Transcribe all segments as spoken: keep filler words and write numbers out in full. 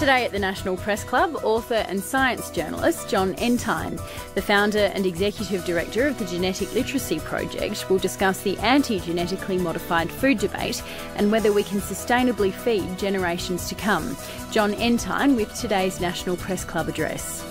Today at the National Press Club, author and science journalist John Entine, the founder and executive director of the Genetic Literacy Project, will discuss the anti-genetically modified food debate and whether we can sustainably feed generations to come. John Entine with today's National Press Club address.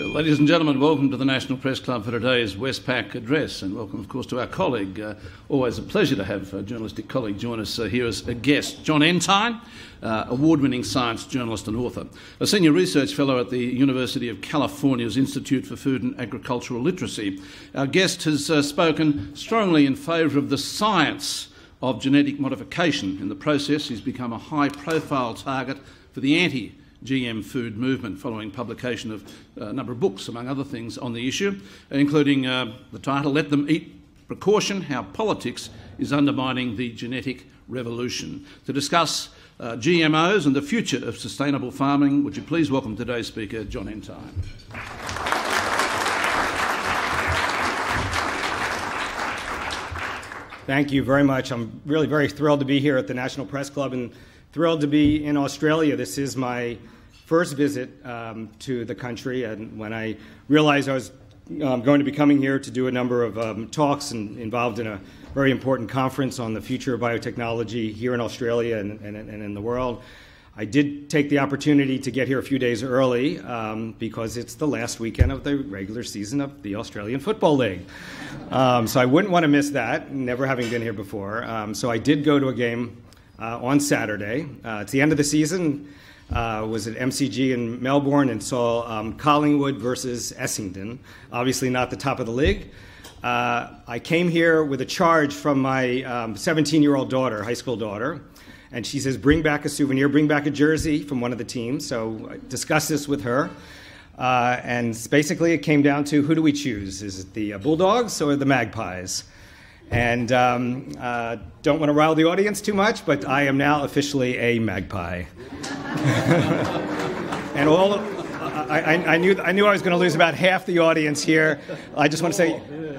Ladies and gentlemen, welcome to the National Press Club for today's Westpac address, and welcome, of course, to our colleague. Uh, always a pleasure to have a journalistic colleague join us uh, here as a guest. John Entine, uh, award-winning science journalist and author, a senior research fellow at the University of California's Institute for Food and Agricultural Literacy. Our guest has uh, spoken strongly in favour of the science of genetic modification. In the process, he's become a high-profile target for the anti-G M food movement following publication of a number of books, among other things, on the issue, including uh, the title, Let Them Eat Precaution, How Politics is Undermining the Genetic Revolution. To discuss uh, G M Os and the future of sustainable farming, would you please welcome today's speaker, John Entine. Thank you very much. I'm really very thrilled to be here at the National Press Club and thrilled to be in Australia. This is my first visit um, to the country, and when I realized I was um, going to be coming here to do a number of um, talks and involved in a very important conference on the future of biotechnology here in Australia and, and, and in the world, I did take the opportunity to get here a few days early um, because it's the last weekend of the regular season of the Australian Football League. Um, so I wouldn't want to miss that, never having been here before. Um, so I did go to a game Uh, on Saturday. Uh, it's the end of the season. Uh, was at M C G in Melbourne and saw um, Collingwood versus Essendon. Obviously not the top of the league. Uh, I came here with a charge from my um, seventeen-year-old daughter, high school daughter, and she says, bring back a souvenir, bring back a jersey from one of the teams. So I discussed this with her. Uh, and basically it came down to, who do we choose? Is it the uh, Bulldogs or the Magpies? And um, uh, don't want to rile the audience too much, but I am now officially a magpie. And all of, I, I, I knew I knew I was going to lose about half the audience here. I just want to say,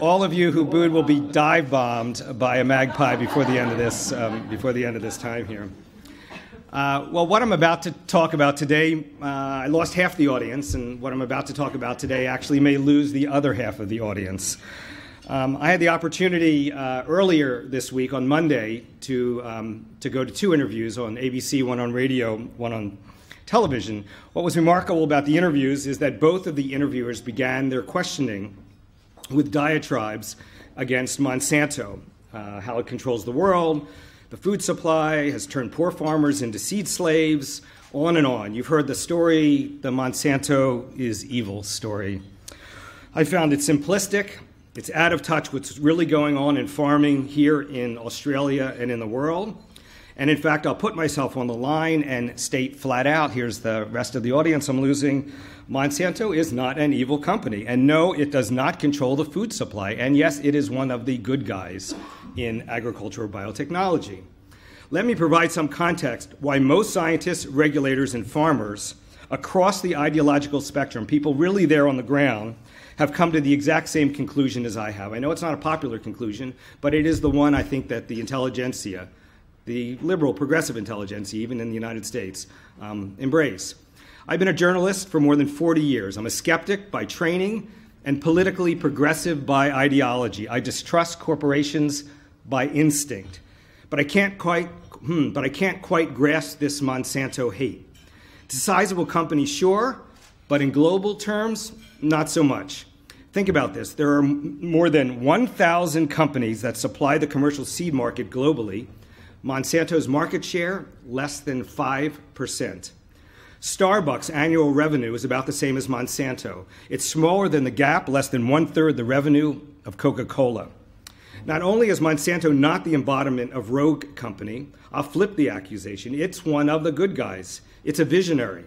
all of you who booed will be dive bombed by a magpie before the end of this um, before the end of this time here. Uh, well, what I'm about to talk about today, uh, I lost half the audience, and what I'm about to talk about today actually may lose the other half of the audience. Um, I had the opportunity uh, earlier this week on Monday to, um, to go to two interviews on A B C, one on radio, one on television. What was remarkable about the interviews is that both of the interviewers began their questioning with diatribes against Monsanto, uh, how it controls the world, the food supply, has turned poor farmers into seed slaves, on and on. You've heard the story, the Monsanto is evil story. I found it simplistic. It's out of touch with what's really going on in farming here in Australia and in the world. And in fact, I'll put myself on the line and state flat out, here's the rest of the audience I'm losing, Monsanto is not an evil company. And no, it does not control the food supply. And yes, it is one of the good guys in agricultural biotechnology. Let me provide some context why most scientists, regulators, and farmers across the ideological spectrum, people really there on the ground, have come to the exact same conclusion as I have. I know it's not a popular conclusion, but it is the one I think that the intelligentsia, the liberal progressive intelligentsia, even in the United States, um, embrace. I've been a journalist for more than forty years. I'm a skeptic by training and politically progressive by ideology. I distrust corporations by instinct, but I can't quite, hmm, but I can't quite grasp this Monsanto hate. It's a sizable company, sure, but in global terms, not so much. Think about this. There are more than one thousand companies that supply the commercial seed market globally. Monsanto's market share, less than five percent. Starbucks' annual revenue is about the same as Monsanto. It's smaller than the gap, less than one-third the revenue of Coca-Cola. Not only is Monsanto not the embodiment of rogue company, I'll flip the accusation. It's one of the good guys. It's a visionary.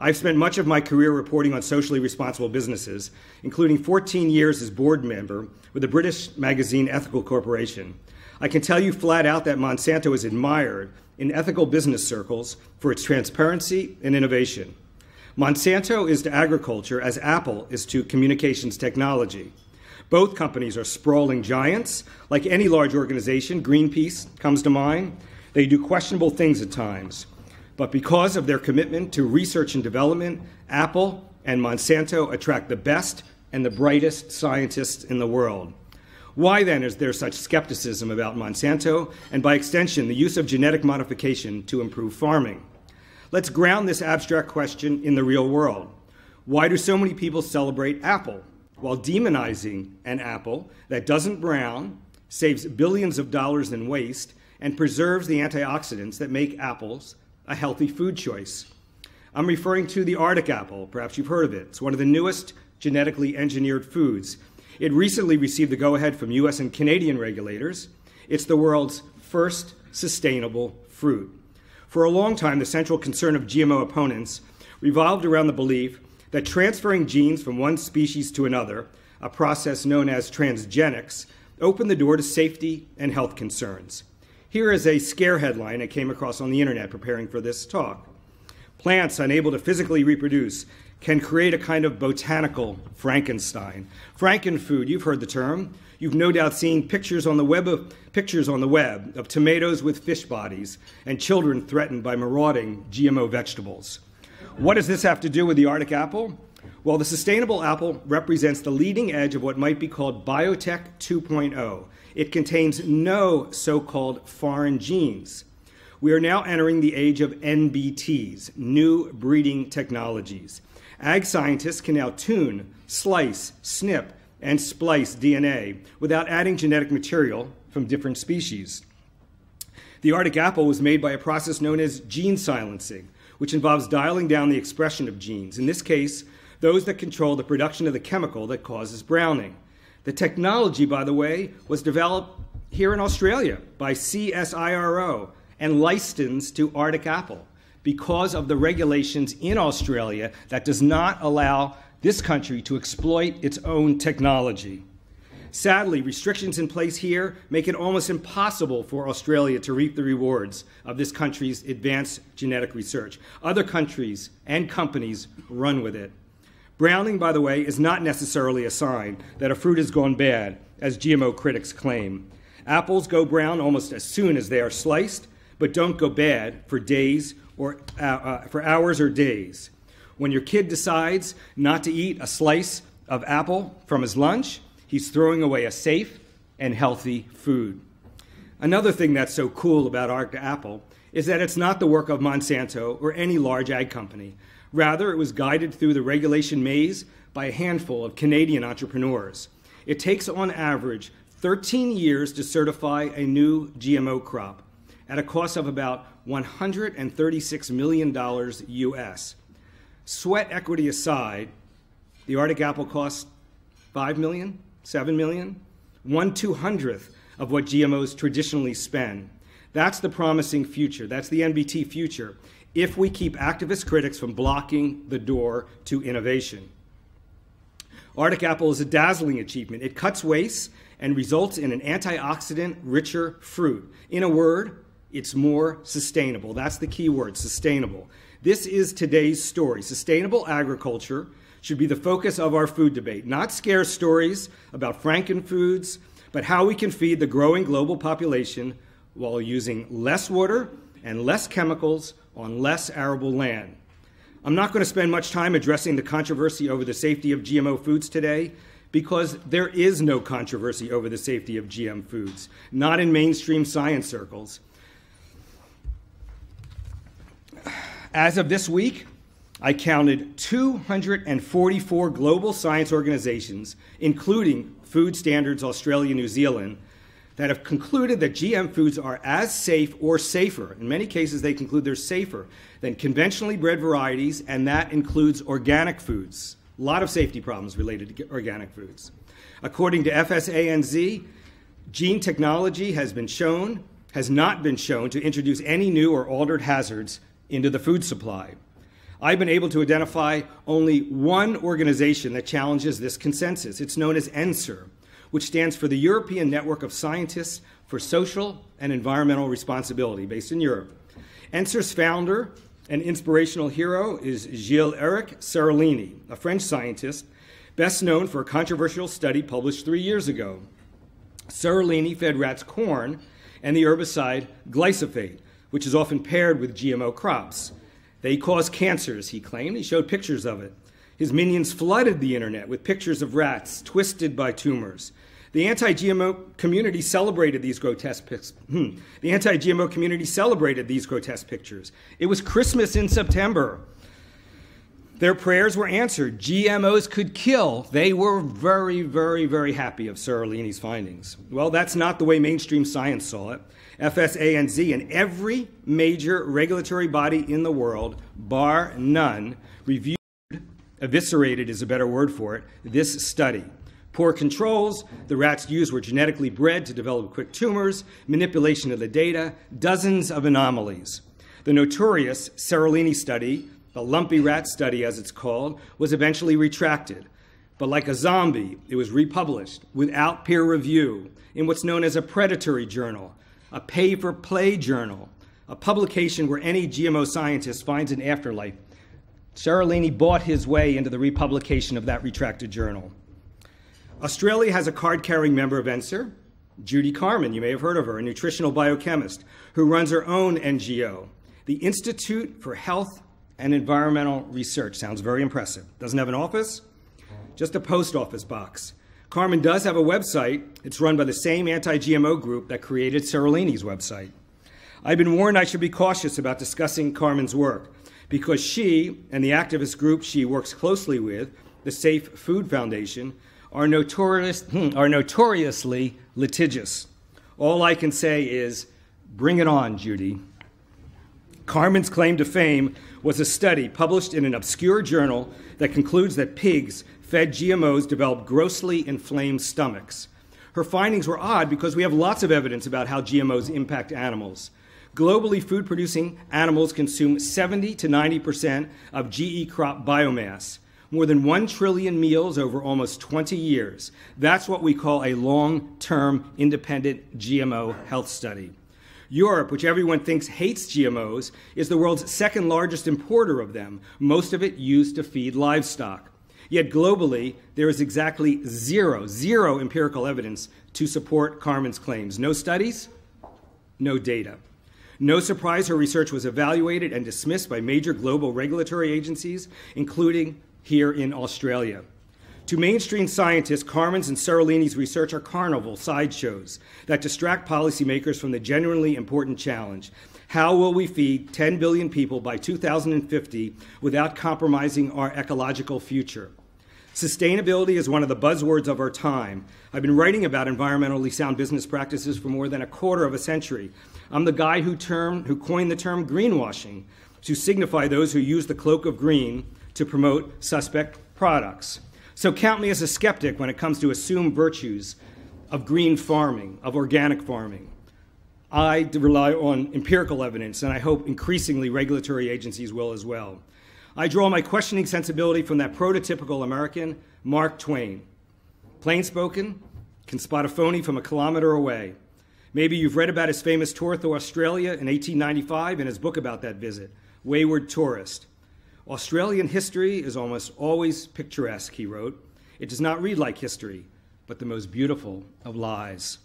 I've spent much of my career reporting on socially responsible businesses, including fourteen years as board member with the British magazine Ethical Corporation. I can tell you flat out that Monsanto is admired in ethical business circles for its transparency and innovation. Monsanto is to agriculture as Apple is to communications technology. Both companies are sprawling giants. Like any large organization, Greenpeace comes to mind. They do questionable things at times. But because of their commitment to research and development, Apple and Monsanto attract the best and the brightest scientists in the world. Why then is there such skepticism about Monsanto and, by extension, the use of genetic modification to improve farming? Let's ground this abstract question in the real world. Why do so many people celebrate Apple while demonizing an apple that doesn't brown, saves billions of dollars in waste, and preserves the antioxidants that make apples a healthy food choice? I'm referring to the Arctic apple. Perhaps you've heard of it. It's one of the newest genetically engineered foods. It recently received the go-ahead from U S and Canadian regulators. It's the world's first sustainable fruit. For a long time, the central concern of G M O opponents revolved around the belief that transferring genes from one species to another, a process known as transgenics, opened the door to safety and health concerns. Here is a scare headline I came across on the internet preparing for this talk. Plants unable to physically reproduce can create a kind of botanical Frankenstein. Frankenfood, you've heard the term. You've no doubt seen pictures on the web of, pictures on the web of tomatoes with fish bodies and children threatened by marauding G M O vegetables. What does this have to do with the Arctic apple? Well, the sustainable apple represents the leading edge of what might be called biotech two point oh. It contains no so-called foreign genes. We are now entering the age of N B Ts, new breeding technologies. Ag scientists can now tune, slice, snip, and splice D N A without adding genetic material from different species. The Arctic apple was made by a process known as gene silencing, which involves dialing down the expression of genes, in this case, those that control the production of the chemical that causes browning. The technology, by the way, was developed here in Australia by C S I R O, and licensed to Arctic apple because of the regulations in Australia that does not allow this country to exploit its own technology. Sadly, restrictions in place here make it almost impossible for Australia to reap the rewards of this country's advanced genetic research. Other countries and companies run with it. Browning, by the way, is not necessarily a sign that a fruit has gone bad, as G M O critics claim. Apples go brown almost as soon as they are sliced, but don't go bad for days or uh, uh, for hours or days. When your kid decides not to eat a slice of apple from his lunch, he's throwing away a safe and healthy food. Another thing that's so cool about Arctic apple is that it's not the work of Monsanto or any large ag company. Rather, it was guided through the regulation maze by a handful of Canadian entrepreneurs. It takes, on average, thirteen years to certify a new G M O crop, at a cost of about one hundred thirty-six million dollars U S. Sweat equity aside, the Arctic apple costs five million dollars, seven million dollars, one two hundredth of what G M Os traditionally spend. That's the promising future. That's the N B T future, if we keep activist critics from blocking the door to innovation. Arctic apple is a dazzling achievement. It cuts waste and results in an antioxidant-richer fruit. In a word, it's more sustainable. That's the key word, sustainable. This is today's story. Sustainable agriculture should be the focus of our food debate, not scare stories about Frankenfoods, but how we can feed the growing global population while using less water and less chemicals on less arable land. I'm not going to spend much time addressing the controversy over the safety of G M O foods today, because there is no controversy over the safety of G M foods, not in mainstream science circles. As of this week, I counted two hundred forty-four global science organizations, including Food Standards Australia and New Zealand, that have concluded that G M foods are as safe or safer. In many cases, they conclude they're safer than conventionally bred varieties, and that includes organic foods. A lot of safety problems related to organic foods. According to F S A N Z, gene technology has been shown, has not been shown to introduce any new or altered hazards into the food supply. I've been able to identify only one organization that challenges this consensus. It's known as ENSER, which stands for the European Network of Scientists for Social and Environmental Responsibility, based in Europe. ENSER's founder and inspirational hero is Gilles-Eric Seralini, a French scientist best known for a controversial study published three years ago. Serolini fed rats corn and the herbicide glyphosate, which is often paired with G M O crops. They cause cancers, he claimed. He showed pictures of it. His minions flooded the internet with pictures of rats twisted by tumors. The anti-G M O community celebrated these grotesque pictures. Hmm. The anti-G M O community celebrated these grotesque pictures. It was Christmas in September. Their prayers were answered. G M Os could kill. They were very, very, very happy of Serolini's findings. Well, that's not the way mainstream science saw it. F S A N Z and every major regulatory body in the world, bar none, reviewed, eviscerated is a better word for it, this study. Poor controls, the rats used were genetically bred to develop quick tumors, manipulation of the data, dozens of anomalies. The notorious Serolini study, the lumpy rat study as it's called, was eventually retracted. But like a zombie, it was republished without peer review in what's known as a predatory journal, a pay-for-play journal, a publication where any G M O scientist finds an afterlife. Serolini bought his way into the republication of that retracted journal. Australia has a card-carrying member of N S E R, Judy Carman, you may have heard of her, a nutritional biochemist, who runs her own N G O, the Institute for Health and Environmental Research. Sounds very impressive. Doesn't have an office, just a post office box. Carman does have a website. It's run by the same anti-G M O group that created Serolini's website. I've been warned I should be cautious about discussing Carman's work, because she and the activist group she works closely with, the Safe Food Foundation, are, notorious, are notoriously litigious. All I can say is, bring it on, Judy. Carman's claim to fame was a study published in an obscure journal that concludes that pigs fed G M Os develop grossly inflamed stomachs. Her findings were odd because we have lots of evidence about how G M Os impact animals. Globally, food-producing animals consume seventy to ninety percent of G E crop biomass, more than one trillion meals over almost twenty years. That's what we call a long-term independent G M O health study. Europe, which everyone thinks hates G M Os, is the world's second largest importer of them, most of it used to feed livestock. Yet globally, there is exactly zero, zero empirical evidence to support Carman's claims. No studies, no data. No surprise her research was evaluated and dismissed by major global regulatory agencies, including here in Australia. To mainstream scientists, Carman's and Serolini's research are carnival sideshows that distract policymakers from the genuinely important challenge. How will we feed ten billion people by two thousand fifty without compromising our ecological future? Sustainability is one of the buzzwords of our time. I've been writing about environmentally sound business practices for more than a quarter of a century. I'm the guy who, term, who coined the term greenwashing to signify those who use the cloak of green to promote suspect products. So count me as a skeptic when it comes to assumed virtues of green farming, of organic farming. I rely on empirical evidence, and I hope increasingly regulatory agencies will as well. I draw my questioning sensibility from that prototypical American, Mark Twain. Plain spoken, can spot a phony from a kilometer away. Maybe you've read about his famous tour through Australia in eighteen ninety-five and his book about that visit, Wayward Tourist. Australian history is almost always picturesque, he wrote. It does not read like history, but the most beautiful of lies.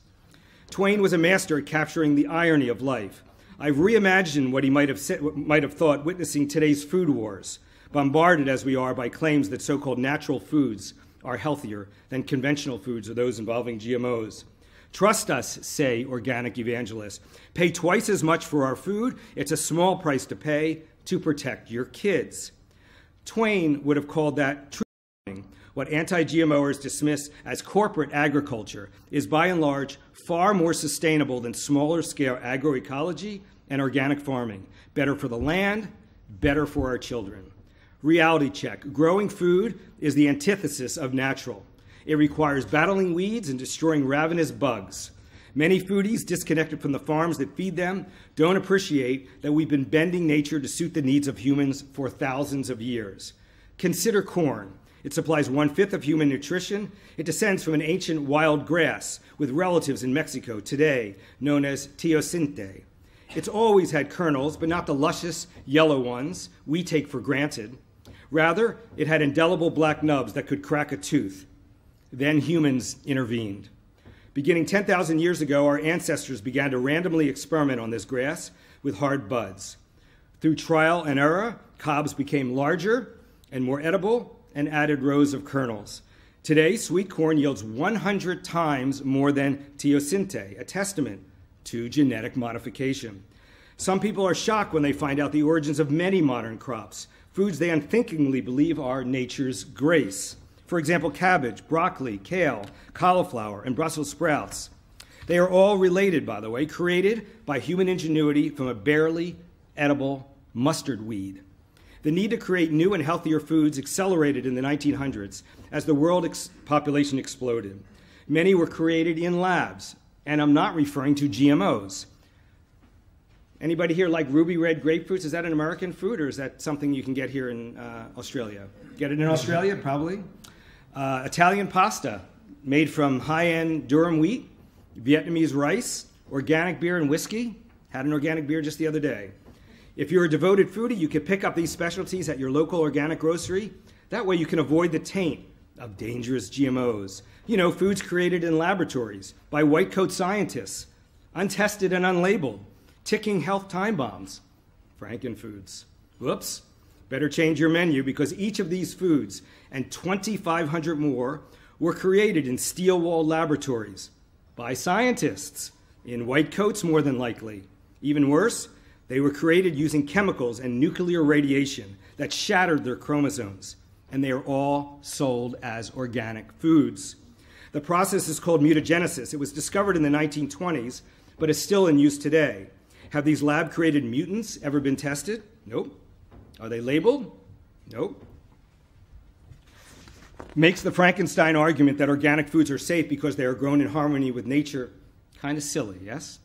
Twain was a master at capturing the irony of life. I've reimagined what he might have, said, might have thought witnessing today's food wars, bombarded as we are by claims that so-called natural foods are healthier than conventional foods or those involving G M Os. Trust us, say organic evangelists. Pay twice as much for our food. It's a small price to pay to protect your kids. Twain would have called that true. What anti-G M Oers dismiss as corporate agriculture is by and large far more sustainable than smaller scale agroecology and organic farming. Better for the land, better for our children. Reality check. Growing food is the antithesis of natural. It requires battling weeds and destroying ravenous bugs. Many foodies disconnected from the farms that feed them don't appreciate that we've been bending nature to suit the needs of humans for thousands of years. Consider corn. It supplies one-fifth of human nutrition. It descends from an ancient wild grass with relatives in Mexico today known as teosinte. It's always had kernels, but not the luscious yellow ones we take for granted. Rather, it had indelible black nubs that could crack a tooth. Then humans intervened. Beginning ten thousand years ago, our ancestors began to randomly experiment on this grass with hard buds. Through trial and error, cobs became larger and more edible and added rows of kernels. Today, sweet corn yields one hundred times more than teosinte, a testament to genetic modification. Some people are shocked when they find out the origins of many modern crops, foods they unthinkingly believe are nature's grace. For example, cabbage, broccoli, kale, cauliflower, and Brussels sprouts. They are all related, by the way, created by human ingenuity from a barely edible mustard weed. The need to create new and healthier foods accelerated in the nineteen hundreds as the world ex- population exploded. Many were created in labs, and I'm not referring to G M Os. Anybody here like ruby red grapefruits? Is that an American fruit, or is that something you can get here in uh, Australia? Get it in Australia, probably. Uh, Italian pasta made from high-end Durham wheat, Vietnamese rice, organic beer and whiskey. Had an organic beer just the other day. If you're a devoted foodie, you can pick up these specialties at your local organic grocery. That way you can avoid the taint of dangerous G M Os. You know, foods created in laboratories by white coat scientists, untested and unlabeled, ticking health time bombs. Frankenfoods. Whoops. Better change your menu, because each of these foods and twenty-five hundred more were created in steel-walled laboratories by scientists in white coats, more than likely. Even worse, they were created using chemicals and nuclear radiation that shattered their chromosomes, and they are all sold as organic foods. The process is called mutagenesis. It was discovered in the nineteen twenties, but is still in use today. Have these lab-created mutants ever been tested? Nope. Are they labeled? Nope. Makes the Frankenstein argument that organic foods are safe because they are grown in harmony with nature kind of silly, yes?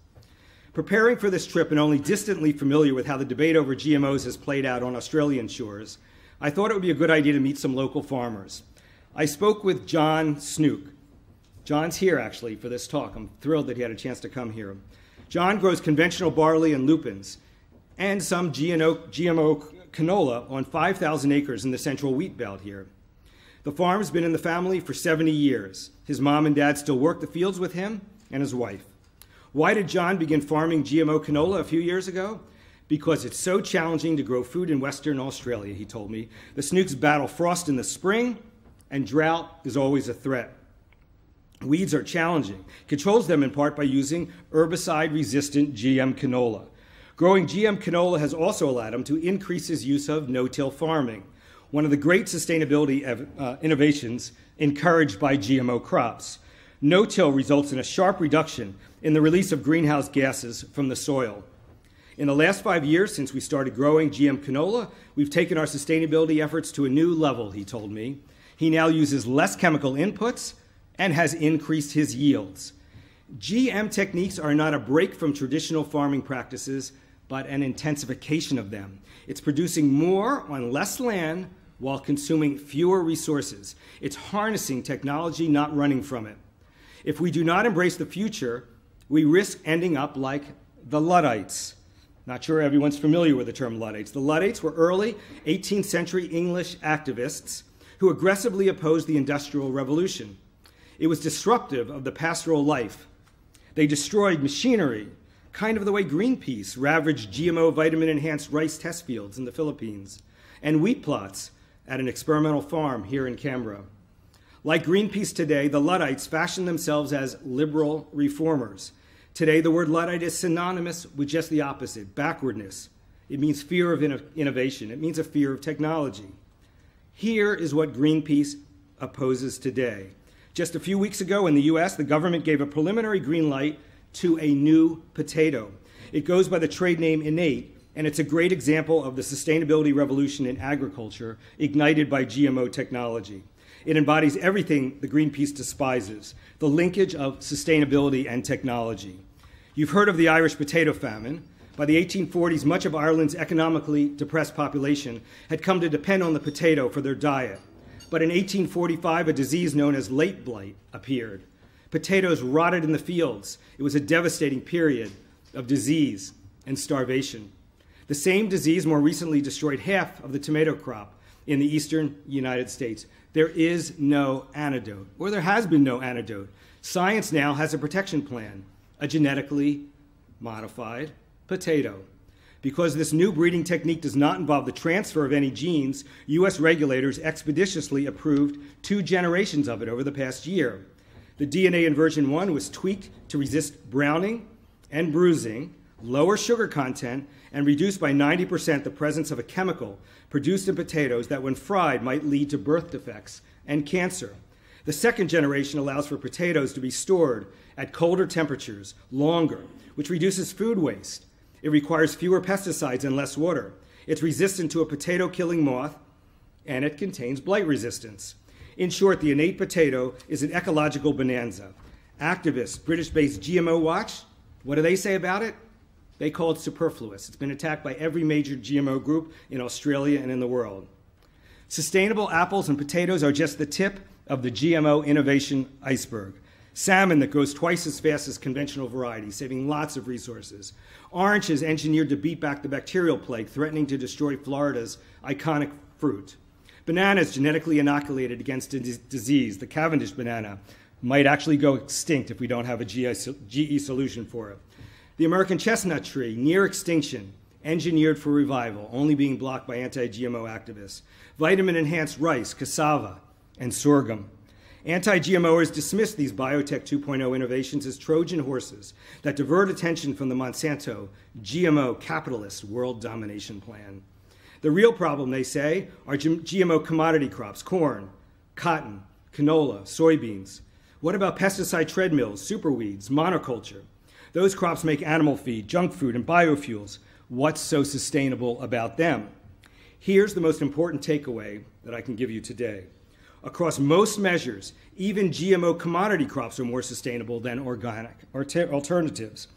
Preparing for this trip, and only distantly familiar with how the debate over G M Os has played out on Australian shores, I thought it would be a good idea to meet some local farmers. I spoke with John Snook. John's here, actually, for this talk. I'm thrilled that he had a chance to come here. John grows conventional barley and lupins, and some G M O canola on five thousand acres in the central wheat belt here. The farm's been in the family for seventy years. His mom and dad still work the fields with him and his wife. Why did John begin farming G M O canola a few years ago? Because it's so challenging to grow food in Western Australia, he told me. The Snooks battle frost in the spring, and drought is always a threat. Weeds are challenging. Controls them in part by using herbicide-resistant G M canola. Growing G M canola has also allowed him to increase his use of no-till farming, one of the great sustainability uh, innovations encouraged by G M O crops. No-till results in a sharp reduction in the release of greenhouse gases from the soil. In the last five years since we started growing G M canola, we've taken our sustainability efforts to a new level, he told me. He now uses less chemical inputs and has increased his yields. G M techniques are not a break from traditional farming practices, but an intensification of them. It's producing more on less land while consuming fewer resources. It's harnessing technology, not running from it. If we do not embrace the future, we risk ending up like the Luddites. Not sure everyone's familiar with the term Luddites. The Luddites were early eighteenth century English activists who aggressively opposed the Industrial Revolution. It was disruptive of the pastoral life. They destroyed machinery, kind of the way Greenpeace ravaged G M O vitamin-enhanced rice test fields in the Philippines, and wheat plots at an experimental farm here in Canberra. Like Greenpeace today, the Luddites fashioned themselves as liberal reformers. Today, the word Luddite is synonymous with just the opposite, backwardness. It means fear of innovation. It means a fear of technology. Here is what Greenpeace opposes today. Just a few weeks ago in the U S, the government gave a preliminary green light to a new potato. It goes by the trade name Innate, and it's a great example of the sustainability revolution in agriculture ignited by G M O technology. It embodies everything the Greenpeace despises, the linkage of sustainability and technology. You've heard of the Irish potato famine. By the eighteen forties, much of Ireland's economically depressed population had come to depend on the potato for their diet. But in eighteen forty-five, a disease known as late blight appeared. Potatoes rotted in the fields. It was a devastating period of disease and starvation. The same disease more recently destroyed half of the tomato crop in the eastern United States. There is no antidote, or there has been no antidote. Science now has a protection plan, a genetically modified potato. Because this new breeding technique does not involve the transfer of any genes, U S regulators expeditiously approved two generations of it over the past year. The D N A in version one was tweaked to resist browning and bruising, lower sugar content, and reduce by ninety percent the presence of a chemical produced in potatoes that, when fried, might lead to birth defects and cancer. The second generation allows for potatoes to be stored at colder temperatures longer, which reduces food waste. It requires fewer pesticides and less water. It's resistant to a potato-killing moth, and it contains blight resistance. In short, the innate potato is an ecological bonanza. Activists, British-based G M O Watch, what do they say about it? They call it superfluous. It's been attacked by every major G M O group in Australia and in the world. Sustainable apples and potatoes are just the tip of the G M O innovation iceberg. Salmon that grows twice as fast as conventional varieties, saving lots of resources. Oranges engineered to beat back the bacterial plague, threatening to destroy Florida's iconic fruit. Bananas genetically inoculated against a disease. The Cavendish banana might actually go extinct if we don't have a G E solution for it. The American chestnut tree, near extinction, engineered for revival, only being blocked by anti-G M O activists. Vitamin-enhanced rice, cassava, and sorghum. Anti-GMOers dismiss these biotech two point oh innovations as Trojan horses that divert attention from the Monsanto G M O capitalist world domination plan. The real problem, they say, are G M O commodity crops, corn, cotton, canola, soybeans. What about pesticide treadmills, superweeds, monoculture? Those crops make animal feed, junk food, and biofuels. What's so sustainable about them? Here's the most important takeaway that I can give you today. Across most measures, even G M O commodity crops are more sustainable than organic alternatives.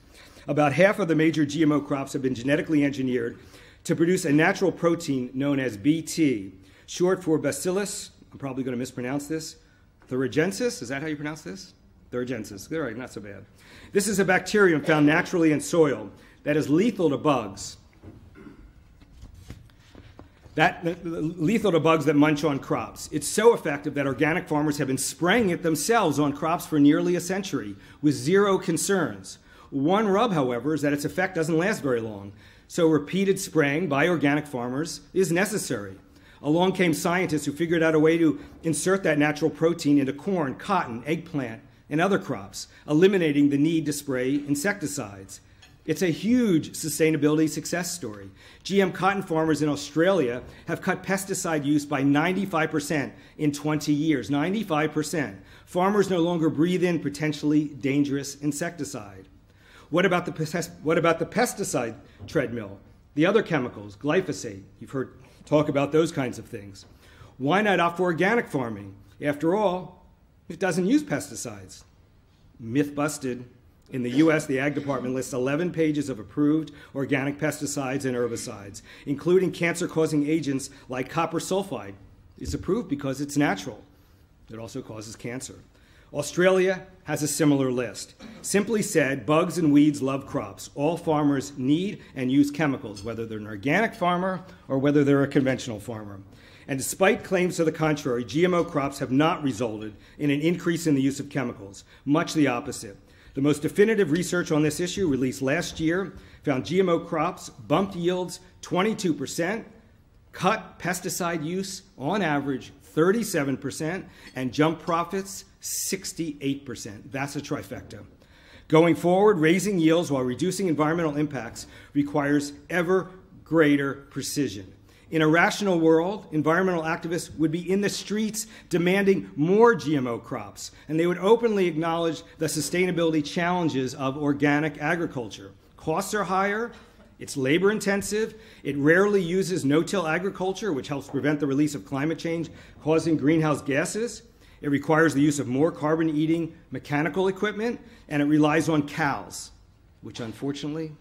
About half of the major G M O crops have been genetically engineered to produce a natural protein known as B T, short for Bacillus, I'm probably going to mispronounce this, thuringiensis, is that how you pronounce this? Thuringiensis, all right, not so bad. This is a bacterium found naturally in soil that is lethal to bugs. That, lethal to bugs that munch on crops. It's so effective that organic farmers have been spraying it themselves on crops for nearly a century with zero concerns. One rub, however, is that its effect doesn't last very long, so repeated spraying by organic farmers is necessary. Along came scientists who figured out a way to insert that natural protein into corn, cotton, eggplant, and other crops, eliminating the need to spray insecticides. It's a huge sustainability success story. G M cotton farmers in Australia have cut pesticide use by ninety-five percent in twenty years, ninety-five percent. Farmers no longer breathe in potentially dangerous insecticide. What about the, what about the pesticide treadmill? The other chemicals, glyphosate, you've heard talk about those kinds of things. Why not opt for organic farming? After all, it doesn't use pesticides. Myth busted. In the U S, the Ag Department lists eleven pages of approved organic pesticides and herbicides, including cancer-causing agents like copper sulfide. It's approved because it's natural. It also causes cancer. Australia has a similar list. Simply said, bugs and weeds love crops. All farmers need and use chemicals, whether they're an organic farmer or whether they're a conventional farmer. And despite claims to the contrary, G M O crops have not resulted in an increase in the use of chemicals, much the opposite. The most definitive research on this issue, released last year, found G M O crops bumped yields twenty-two percent, cut pesticide use on average thirty-seven percent, and jumped profits sixty-eight percent. That's a trifecta. Going forward, raising yields while reducing environmental impacts requires ever greater precision. In a rational world, environmental activists would be in the streets demanding more G M O crops, and they would openly acknowledge the sustainability challenges of organic agriculture. Costs are higher, it's labor intensive, it rarely uses no-till agriculture, which helps prevent the release of climate change causing greenhouse gases. It requires the use of more carbon-eating mechanical equipment, and it relies on cows, which unfortunately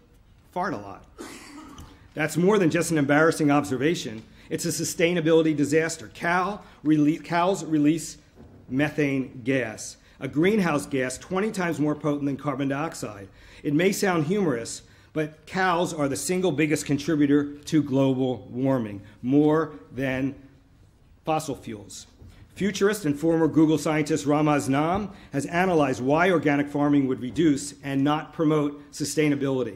fart a lot. That's more than just an embarrassing observation. It's a sustainability disaster. Cow rele- cows release methane gas, a greenhouse gas twenty times more potent than carbon dioxide. It may sound humorous, but cows are the single biggest contributor to global warming, more than fossil fuels. Futurist and former Google scientist Ramaz Nam has analyzed why organic farming would reduce and not promote sustainability.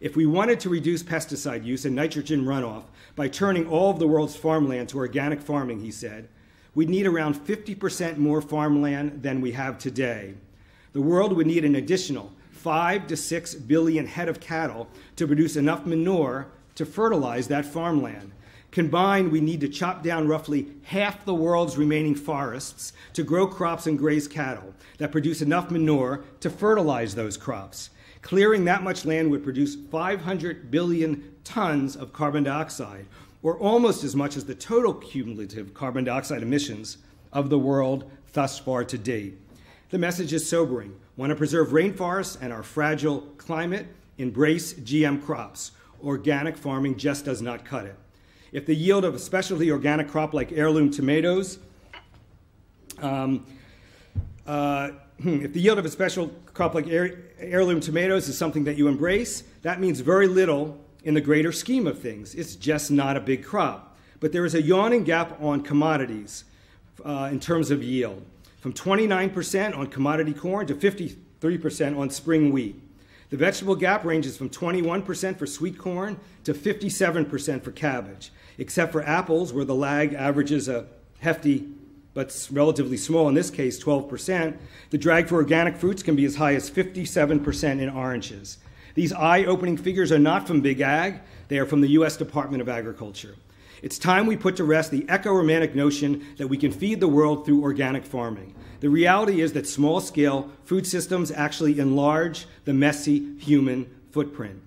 If we wanted to reduce pesticide use and nitrogen runoff by turning all of the world's farmland to organic farming, he said, we'd need around fifty percent more farmland than we have today. The world would need an additional five to six billion head of cattle to produce enough manure to fertilize that farmland. Combined, we need to chop down roughly half the world's remaining forests to grow crops and graze cattle that produce enough manure to fertilize those crops. Clearing that much land would produce five hundred billion tons of carbon dioxide, or almost as much as the total cumulative carbon dioxide emissions of the world thus far to date. The message is sobering. Want to preserve rainforests and our fragile climate? Embrace G M crops. Organic farming just does not cut it. If the yield of a specialty organic crop like heirloom tomatoes, um, uh, if the yield of a special crop like heir heirloom tomatoes is something that you embrace, that means very little in the greater scheme of things. It's just not a big crop. But there is a yawning gap on commodities uh, in terms of yield, from twenty-nine percent on commodity corn to fifty-three percent on spring wheat. The vegetable gap ranges from twenty-one percent for sweet corn to fifty-seven percent for cabbage, except for apples, where the lag averages a hefty but relatively small, in this case, twelve percent. The drag for organic fruits can be as high as fifty-seven percent in oranges. These eye-opening figures are not from Big Ag. They are from the U S Department of Agriculture. It's time we put to rest the eco-romantic notion that we can feed the world through organic farming. The reality is that small-scale food systems actually enlarge the messy human footprint.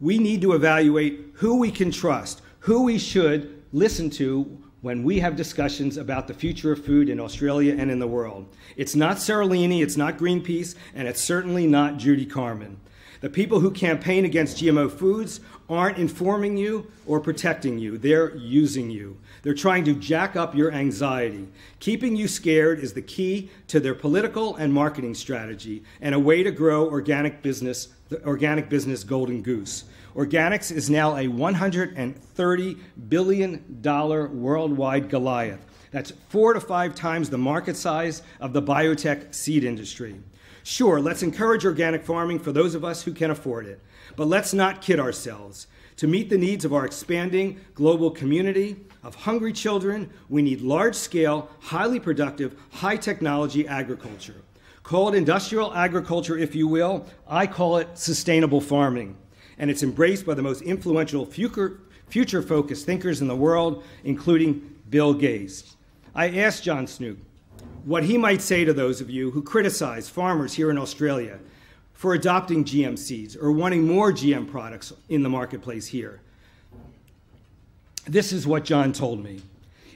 We need to evaluate who we can trust, who we should listen to when we have discussions about the future of food in Australia and in the world. It's not Seralini, it's not Greenpeace, and it's certainly not Judy Carman. The people who campaign against G M O foods aren't informing you or protecting you. They're using you. They're trying to jack up your anxiety. Keeping you scared is the key to their political and marketing strategy and a way to grow organic business, the organic business golden goose. Organics is now a one hundred thirty billion dollars worldwide Goliath. That's four to five times the market size of the biotech seed industry. Sure, let's encourage organic farming for those of us who can afford it, but let's not kid ourselves. To meet the needs of our expanding global community of hungry children, we need large-scale, highly productive, high-technology agriculture. Call it industrial agriculture, if you will. I call it sustainable farming, and it's embraced by the most influential future-focused thinkers in the world, including Bill Gates. I asked John Snook what he might say to those of you who criticize farmers here in Australia for adopting G M seeds or wanting more G M products in the marketplace here. This is what John told me.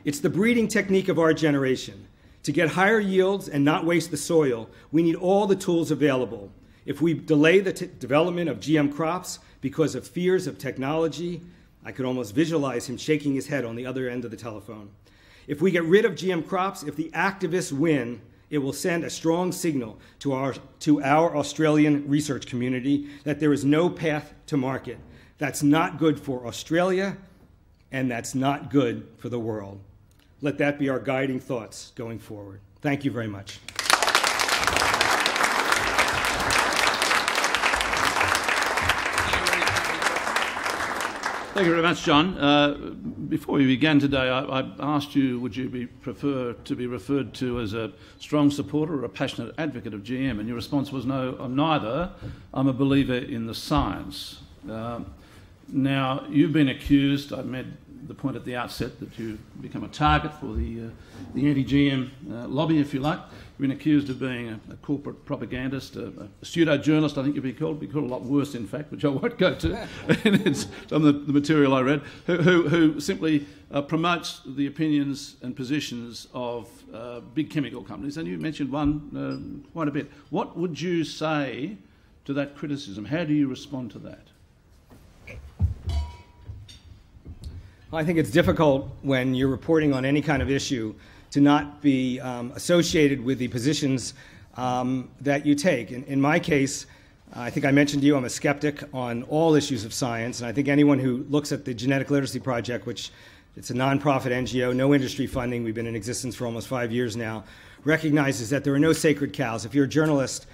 It's the breeding technique of our generation. To get higher yields and not waste the soil, we need all the tools available. If we delay the development of G M crops because of fears of technology, I could almost visualize him shaking his head on the other end of the telephone. If we get rid of G M crops, if the activists win, it will send a strong signal to our, to our Australian research community that there is no path to market. That's not good for Australia, and that's not good for the world. Let that be our guiding thoughts going forward. Thank you very much. Thank you very much, John. Uh, before we began today, I, I asked you, would you be prefer to be referred to as a strong supporter or a passionate advocate of G M? And your response was, no, I'm neither. I'm a believer in the science. Uh, now, you've been accused, I made the point at the outset that you've become a target for the, uh, the anti-G M uh, lobby, if you like. You've been accused of being a, a corporate propagandist, a, a pseudo-journalist, I think you'd be called. Be called a lot worse, in fact, which I won't go to. And it's some of the, the material I read, who, who, who simply uh, promotes the opinions and positions of uh, big chemical companies. And you mentioned one uh, quite a bit. What would you say to that criticism? How do you respond to that? I think it's difficult when you're reporting on any kind of issue to not be um, associated with the positions um, that you take. In, in my case, I think I mentioned to you I'm a skeptic on all issues of science, and I think anyone who looks at the Genetic Literacy Project, which It's a nonprofit N G O, no industry funding. We've been in existence for almost five years now. Recognizes that there are no sacred cows. If you're a journalist,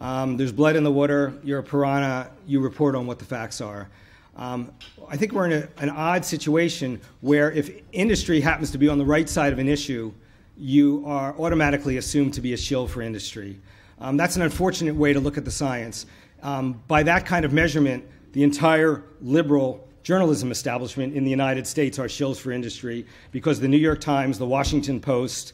um, there's blood in the water. You're a piranha. You report on what the facts are. Um, I think we're in a, an odd situation where if industry happens to be on the right side of an issue, you are automatically assumed to be a shill for industry. Um, that's an unfortunate way to look at the science. Um, by that kind of measurement, the entire liberal journalism establishment in the United States are shills for industry, because the New York Times, the Washington Post,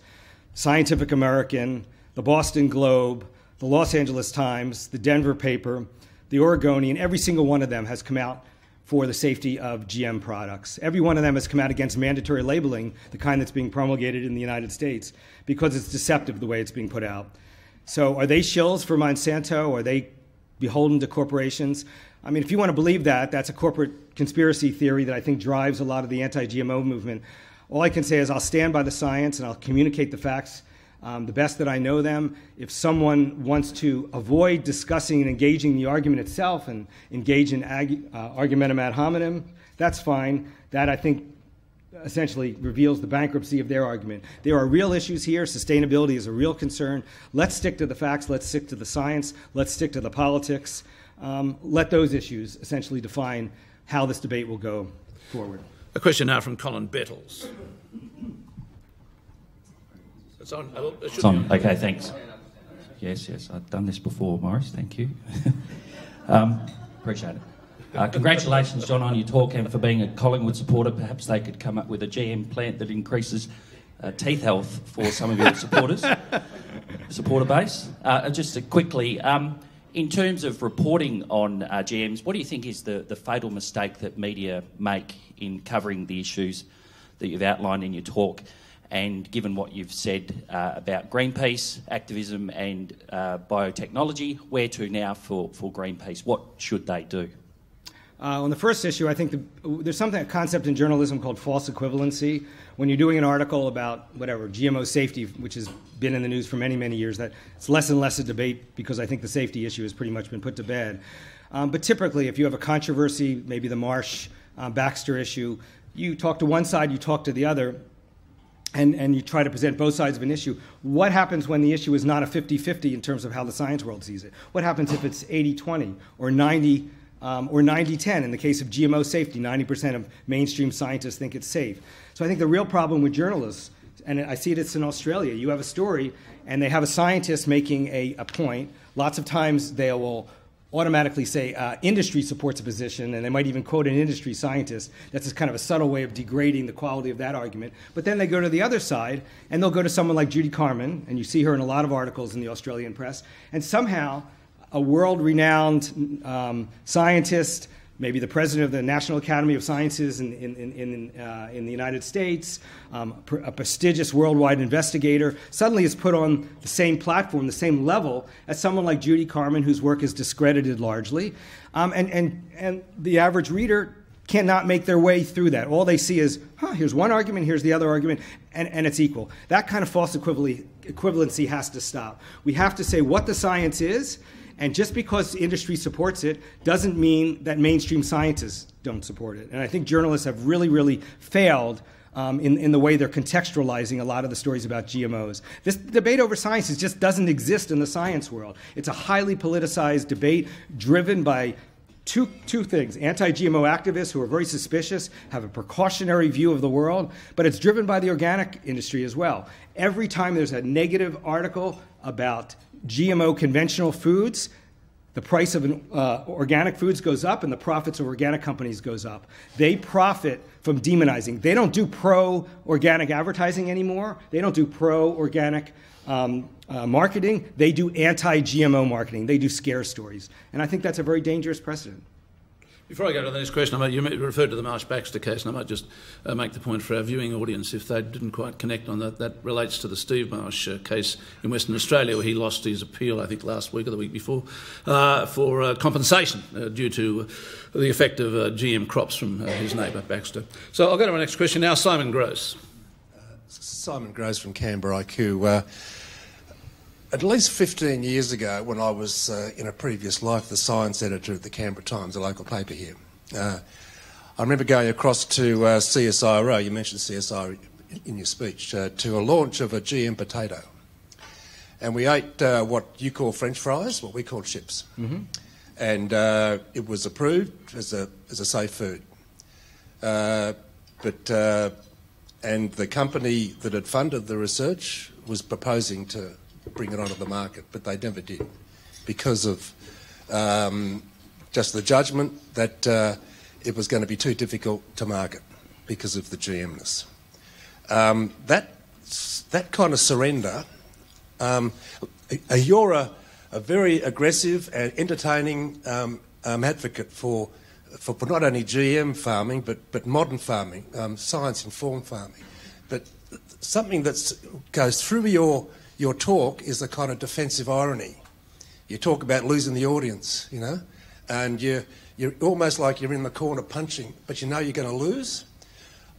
Scientific American, the Boston Globe, the Los Angeles Times, the Denver paper, the Oregonian, every single one of them has come out for the safety of G M products. Every one of them has come out against mandatory labeling, the kind that's being promulgated in the United States, because it's deceptive the way it's being put out. So are they shills for Monsanto? Are they beholden to corporations? I mean, if you want to believe that, that's a corporate conspiracy theory that I think drives a lot of the anti-G M O movement. All I can say is I'll stand by the science and I'll communicate the facts um, the best that I know them. If someone wants to avoid discussing and engaging the argument itself and engage in ag uh, argumentum ad hominem, that's fine. That, I think, essentially reveals the bankruptcy of their argument. There are real issues here. Sustainability is a real concern. Let's stick to the facts. Let's stick to the science. Let's stick to the politics. Um, let those issues essentially define how this debate will go forward. A question now from Colin Bettles. It's on. It's on. Okay, thanks. Yes, yes, I've done this before, Maurice. Thank you. um, appreciate it. Uh, congratulations, John, on your talk and for being a Collingwood supporter. Perhaps they could come up with a G M plant that increases uh, teeth health for some of your supporters, supporter base. Uh, just to quickly, um, in terms of reporting on uh, G Ms, what do you think is the, the fatal mistake that media make in covering the issues that you've outlined in your talk? And given what you've said uh, about Greenpeace, activism and uh, biotechnology, where to now for, for Greenpeace? What should they do? Uh, on the first issue, I think the, there's something, a concept in journalism called false equivalency. When you're doing an article about, whatever, G M O safety, which has been in the news for many, many years, that it's less and less a debate because I think the safety issue has pretty much been put to bed. Um, but typically, if you have a controversy, maybe the Marsh, um, Baxter issue, you talk to one side, you talk to the other, and, and you try to present both sides of an issue. What happens when the issue is not a fifty fifty in terms of how the science world sees it? What happens if it's eighty twenty or ninety? Um, or ninety ten in the case of G M O safety? ninety percent of mainstream scientists think it's safe. So I think the real problem with journalists, and I see it, it's in Australia, you have a story and they have a scientist making a, a point. Lots of times they will automatically say uh, industry supports a position, and they might even quote an industry scientist. That's just kind of a subtle way of degrading the quality of that argument. But then they go to the other side, and they'll go to someone like Judy Carman, and you see her in a lot of articles in the Australian press, and somehow a world-renowned um, scientist, maybe the president of the National Academy of Sciences in, in, in, in, uh, in the United States, um, a prestigious worldwide investigator, suddenly is put on the same platform, the same level as someone like Judy Carman, whose work is discredited largely. Um, and, and, and the average reader cannot make their way through that. All they see is, huh, here's one argument, here's the other argument, and, and it's equal. That kind of false equivalency has to stop. We have to say what the science is, and just because industry supports it doesn't mean that mainstream scientists don't support it. And I think journalists have really, really failed um, in, in the way they're contextualizing a lot of the stories about G M Os. This debate over science just doesn't exist in the science world. It's a highly politicized debate driven by Two, two things. Anti-G M O activists who are very suspicious, have a precautionary view of the world, but it's driven by the organic industry as well. Every time there's a negative article about G M O conventional foods, the price of an, uh, organic foods goes up and the profits of organic companies goes up. They profit from demonizing. They don't do pro-organic advertising anymore. They don't do pro-organic Um, uh, marketing. They do anti-G M O marketing. They do scare stories. And I think that's a very dangerous precedent. Before I go to the next question, I might, you referred to the Marsh-Baxter case, and I might just uh, make the point for our viewing audience, if they didn't quite connect on that, that relates to the Steve Marsh uh, case in Western Australia, where he lost his appeal, I think, last week or the week before, uh, for uh, compensation uh, due to uh, the effect of uh, G M crops from uh, his neighbour, Baxter. So I'll go to our next question now, Simon Gross. Uh, Simon Gross from Canberra I Q. Uh, At least fifteen years ago, when I was, uh, in a previous life, the science editor of the Canberra Times, a local paper here, uh, I remember going across to uh, C S I R O, you mentioned C S I R in your speech, uh, to a launch of a G M potato. And we ate uh, what you call French fries, what we call chips. Mm-hmm. And uh, it was approved as a, as a safe food. Uh, but, uh, and the company that had funded the research was proposing to bring it onto the market, but they never did because of um, just the judgment that uh, it was going to be too difficult to market because of the G M-ness. Um, that, that kind of surrender... Um, you're a, a very aggressive and entertaining um, um, advocate for, for not only G M farming but, but modern farming, um, science-informed farming. But something that goes through your, your talk is the kind of defensive irony. You talk about losing the audience, you know, and you, you're almost like you're in the corner punching, but you know you're going to lose.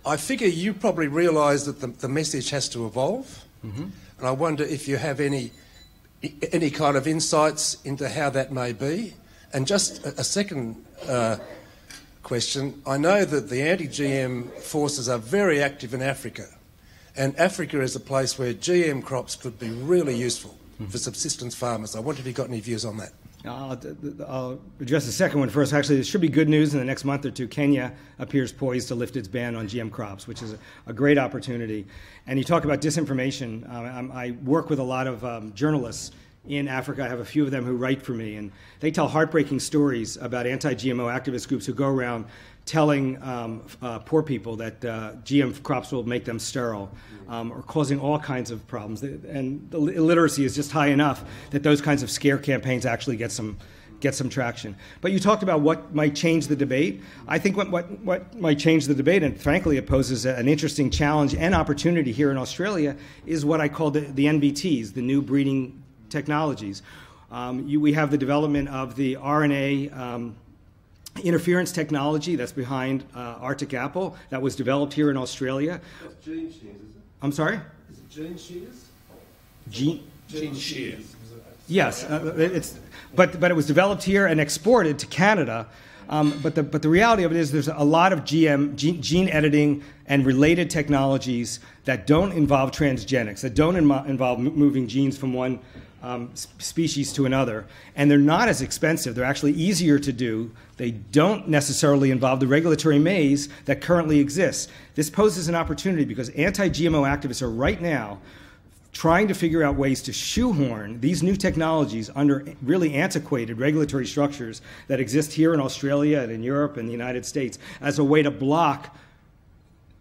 I figure you probably realise that the, the message has to evolve. Mm-hmm. And I wonder if you have any any kind of insights into how that may be. And just a, a second uh, question. I know that the anti-G M forces are very active in Africa, and Africa is a place where G M crops could be really useful mm-hmm. for subsistence farmers. I wonder if you've got any views on that. I'll, I'll address the second one first. Actually, there should be good news in the next month or two. Kenya appears poised to lift its ban on G M crops, which is a, a great opportunity. And you talk about disinformation. Um, I work with a lot of um, journalists in Africa. I have a few of them who write for me, and they tell heartbreaking stories about anti-G M O activist groups who go around telling um, uh, poor people that uh, G M crops will make them sterile um, or causing all kinds of problems. And the illiteracy is just high enough that those kinds of scare campaigns actually get some get some traction. But you talked about what might change the debate. I think what, what, what might change the debate, and frankly it poses an interesting challenge and opportunity here in Australia, is what I call the, the N B Ts, the new breeding technologies. Um, you, we have the development of the R N A um, interference technology that's behind uh, Arctic apple that was developed here in Australia. That's gene shears, is it? I'm sorry? Is it gene shears? Gene, gene shears. Yes, uh, it's, but, but it was developed here and exported to Canada. Um, but, the, but the reality of it is there's a lot of G M, gene, gene editing and related technologies that don't involve transgenics, that don't inmo- involve m- moving genes from one um, sp- species to another. And they're not as expensive. They're actually easier to do. They don't necessarily involve the regulatory maze that currently exists. This poses an opportunity because anti-G M O activists are right now trying to figure out ways to shoehorn these new technologies under really antiquated regulatory structures that exist here in Australia and in Europe and the United States as a way to block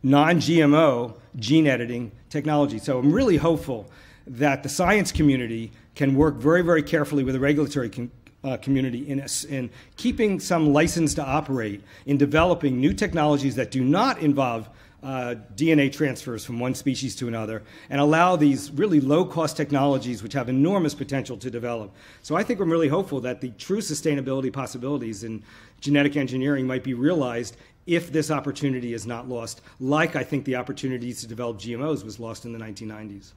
non-G M O gene editing technology. So I'm really hopeful that the science community can work very, very carefully with the regulatory com- uh, community in, in keeping some license to operate in developing new technologies that do not involve Uh, D N A transfers from one species to another and allow these really low-cost technologies which have enormous potential to develop. So I think I'm really hopeful that the true sustainability possibilities in genetic engineering might be realized if this opportunity is not lost, like I think the opportunity to develop G M Os was lost in the nineteen nineties.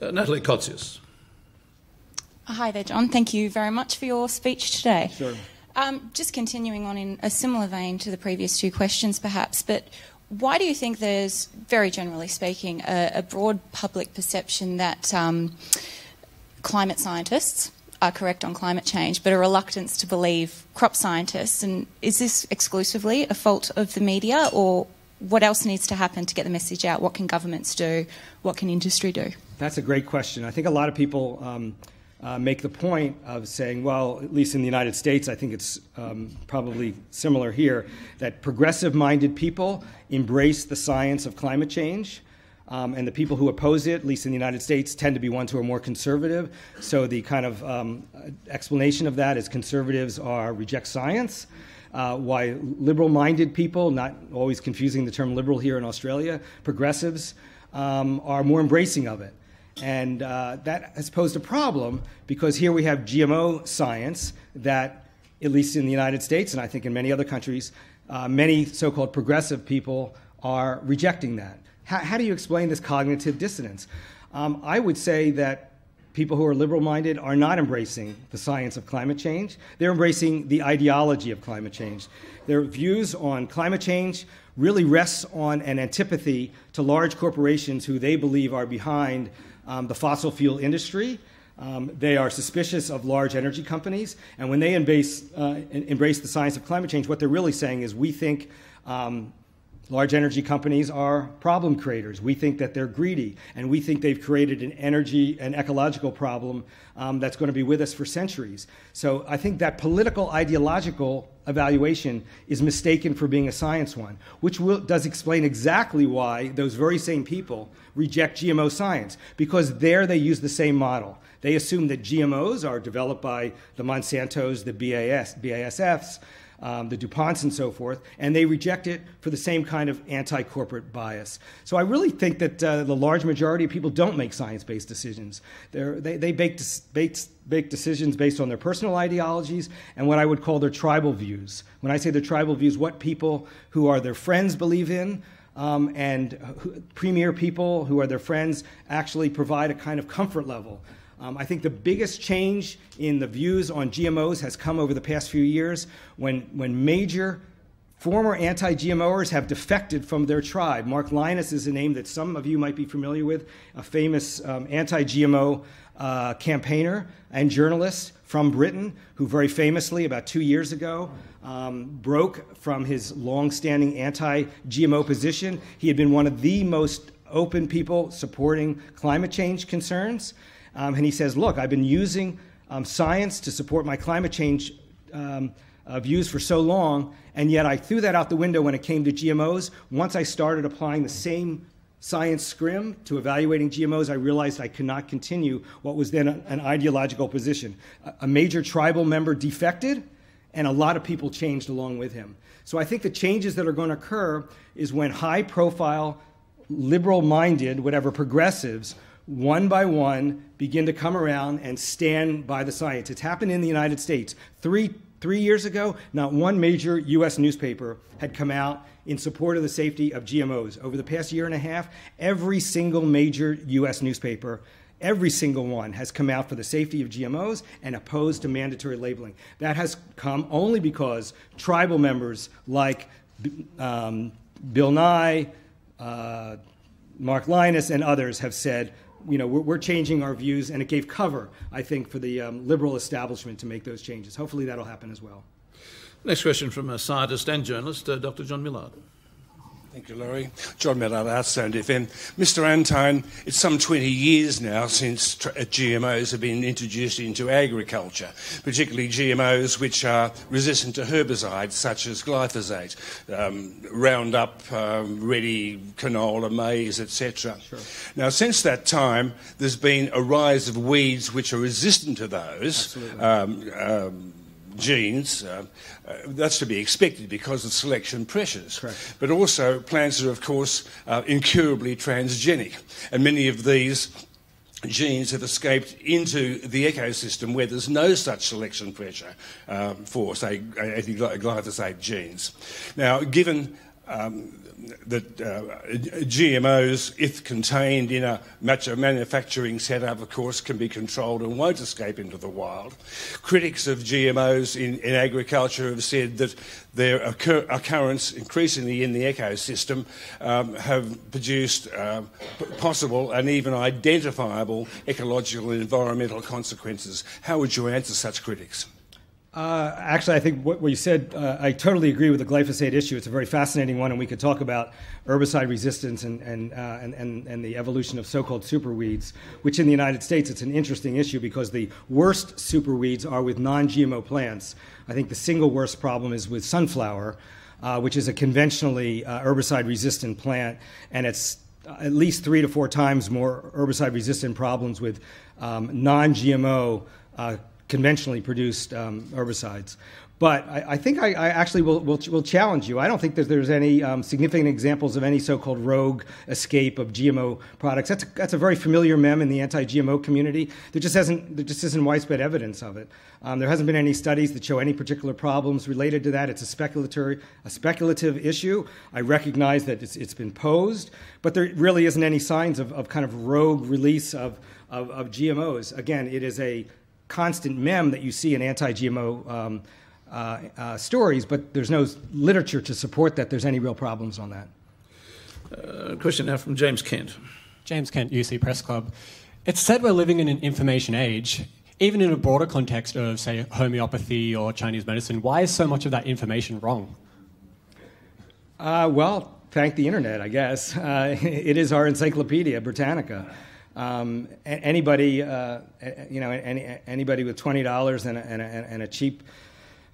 Uh, Natalie Kotsias. Hi there, John. Thank you very much for your speech today. Sure. Um, just continuing on in a similar vein to the previous two questions perhaps, but why do you think there's, very generally speaking, a, a broad public perception that um, climate scientists are correct on climate change, but a reluctance to believe crop scientists? And is this exclusively a fault of the media, or what else needs to happen to get the message out? What can governments do? What can industry do? That's a great question. I think a lot of people um, uh, make the point of saying, well, at least in the United States, I think it's um, probably similar here, that progressive-minded people embrace the science of climate change, um, and the people who oppose it, at least in the United States, tend to be ones who are more conservative. So the kind of um, explanation of that is conservatives are reject science, uh, why liberal-minded people, not always confusing the term liberal here in Australia, progressives um, are more embracing of it. And uh, that has posed a problem because here we have G M O science that, at least in the United States and I think in many other countries, Uh, many so-called progressive people are rejecting that. How, how do you explain this cognitive dissonance? Um, I would say that people who are liberal-minded are not embracing the science of climate change. They're embracing the ideology of climate change. Their views on climate change really rests on an antipathy to large corporations who they believe are behind um, the fossil fuel industry. Um, they are suspicious of large energy companies. And when they embrace, uh, embrace the science of climate change, what they're really saying is, we think um, large energy companies are problem creators. We think that they're greedy. And we think they've created an energy and ecological problem um, that's going to be with us for centuries. So I think that political, ideological evaluation is mistaken for being a science one, which will, does explain exactly why those very same people reject G M O science, because there they use the same model. They assume that G M Os are developed by the Monsantos, the B A S Fs, um, the DuPonts, and so forth, and they reject it for the same kind of anti-corporate bias. So I really think that uh, the large majority of people don't make science-based decisions. They're, they they make, make, make decisions based on their personal ideologies and what I would call their tribal views. When I say their tribal views, what people who are their friends believe in, um, and who, premier people who are their friends actually provide a kind of comfort level. Um, I think the biggest change in the views on G M Os has come over the past few years when, when major former anti-GMOers have defected from their tribe. Mark Lynas is a name that some of you might be familiar with, a famous um, anti-G M O uh, campaigner and journalist from Britain, who very famously, about two years ago, um, broke from his long-standing anti-G M O position. He had been one of the most open people supporting climate change concerns. Um, and he says, look, I've been using um, science to support my climate change um, uh, views for so long, and yet I threw that out the window when it came to G M Os. Once I started applying the same science scrim to evaluating G M Os, I realized I could not continue what was then a, an ideological position. A, a major tribal member defected, and a lot of people changed along with him. So I think the changes that are going to occur is when high-profile, liberal-minded, whatever, progressives one by one begin to come around and stand by the science. It's happened in the United States. Three, three years ago, not one major U S newspaper had come out in support of the safety of G M Os. Over the past year and a half, every single major U S newspaper, every single one, has come out for the safety of G M Os and opposed to mandatory labeling. That has come only because tribal members like um, Bill Nye, uh, Mark Lynas, and others have said, you know, we're, we're changing our views, and it gave cover, I think, for the um, liberal establishment to make those changes. Hopefully that'll happen as well. Next question from a scientist and journalist, uh, Doctor John Millard. Thank you, Laurie. John Millard, Outsound F M. Mister Antoine, it's some twenty years now since G M Os have been introduced into agriculture, particularly G M Os which are resistant to herbicides such as glyphosate, um, Roundup, um, Ready, canola, maize, et cetera. Sure. Now, since that time, there's been a rise of weeds which are resistant to those um, um, genes. Uh, Uh, that's to be expected because of selection pressures. Correct. But also plants are, of course, uh, incurably transgenic, and many of these genes have escaped into the ecosystem where there's no such selection pressure um, for, say, anti-glyphosate genes. Now, given um, that uh, G M Os, if contained in a manufacturing setup, of course, can be controlled and won't escape into the wild. Critics of G M Os in, in agriculture have said that their occur occurrence increasingly in the ecosystem um, have produced uh, possible and even identifiable ecological and environmental consequences. How would you answer such critics? Uh, actually, I think what, what you said, uh, I totally agree with the glyphosate issue. It's a very fascinating one, and we could talk about herbicide resistance and, and, uh, and, and, and the evolution of so-called superweeds, which in the United States, it's an interesting issue because the worst superweeds are with non-G M O plants. I think the single worst problem is with sunflower, uh, which is a conventionally uh, herbicide-resistant plant, and it's at least three to four times more herbicide-resistant problems with um, non-G M O uh, conventionally produced um, herbicides. But I, I think I, I actually will, will will challenge you. I don't think that there's any um, significant examples of any so-called rogue escape of G M O products. That's a, that's a very familiar meme in the anti-G M O community. There just hasn't there just isn't widespread evidence of it. Um, there hasn't been any studies that show any particular problems related to that. It's a speculative a speculative issue. I recognize that it's it's been posed, but there really isn't any signs of of kind of rogue release of of, of G M Os. Again, it is a constant meme that you see in anti-G M O. Um, Uh, uh, stories, but there's no literature to support that there's any real problems on that. Uh, question now from James Kent. James Kent, U C Press Club. It's said we're living in an information age, even in a broader context of, say, homeopathy or Chinese medicine. Why is so much of that information wrong? Uh, well, thank the internet, I guess. Uh, it is our Encyclopedia Britannica. Um, anybody, uh, you know, any, anybody with twenty dollars and a, and a, and a cheap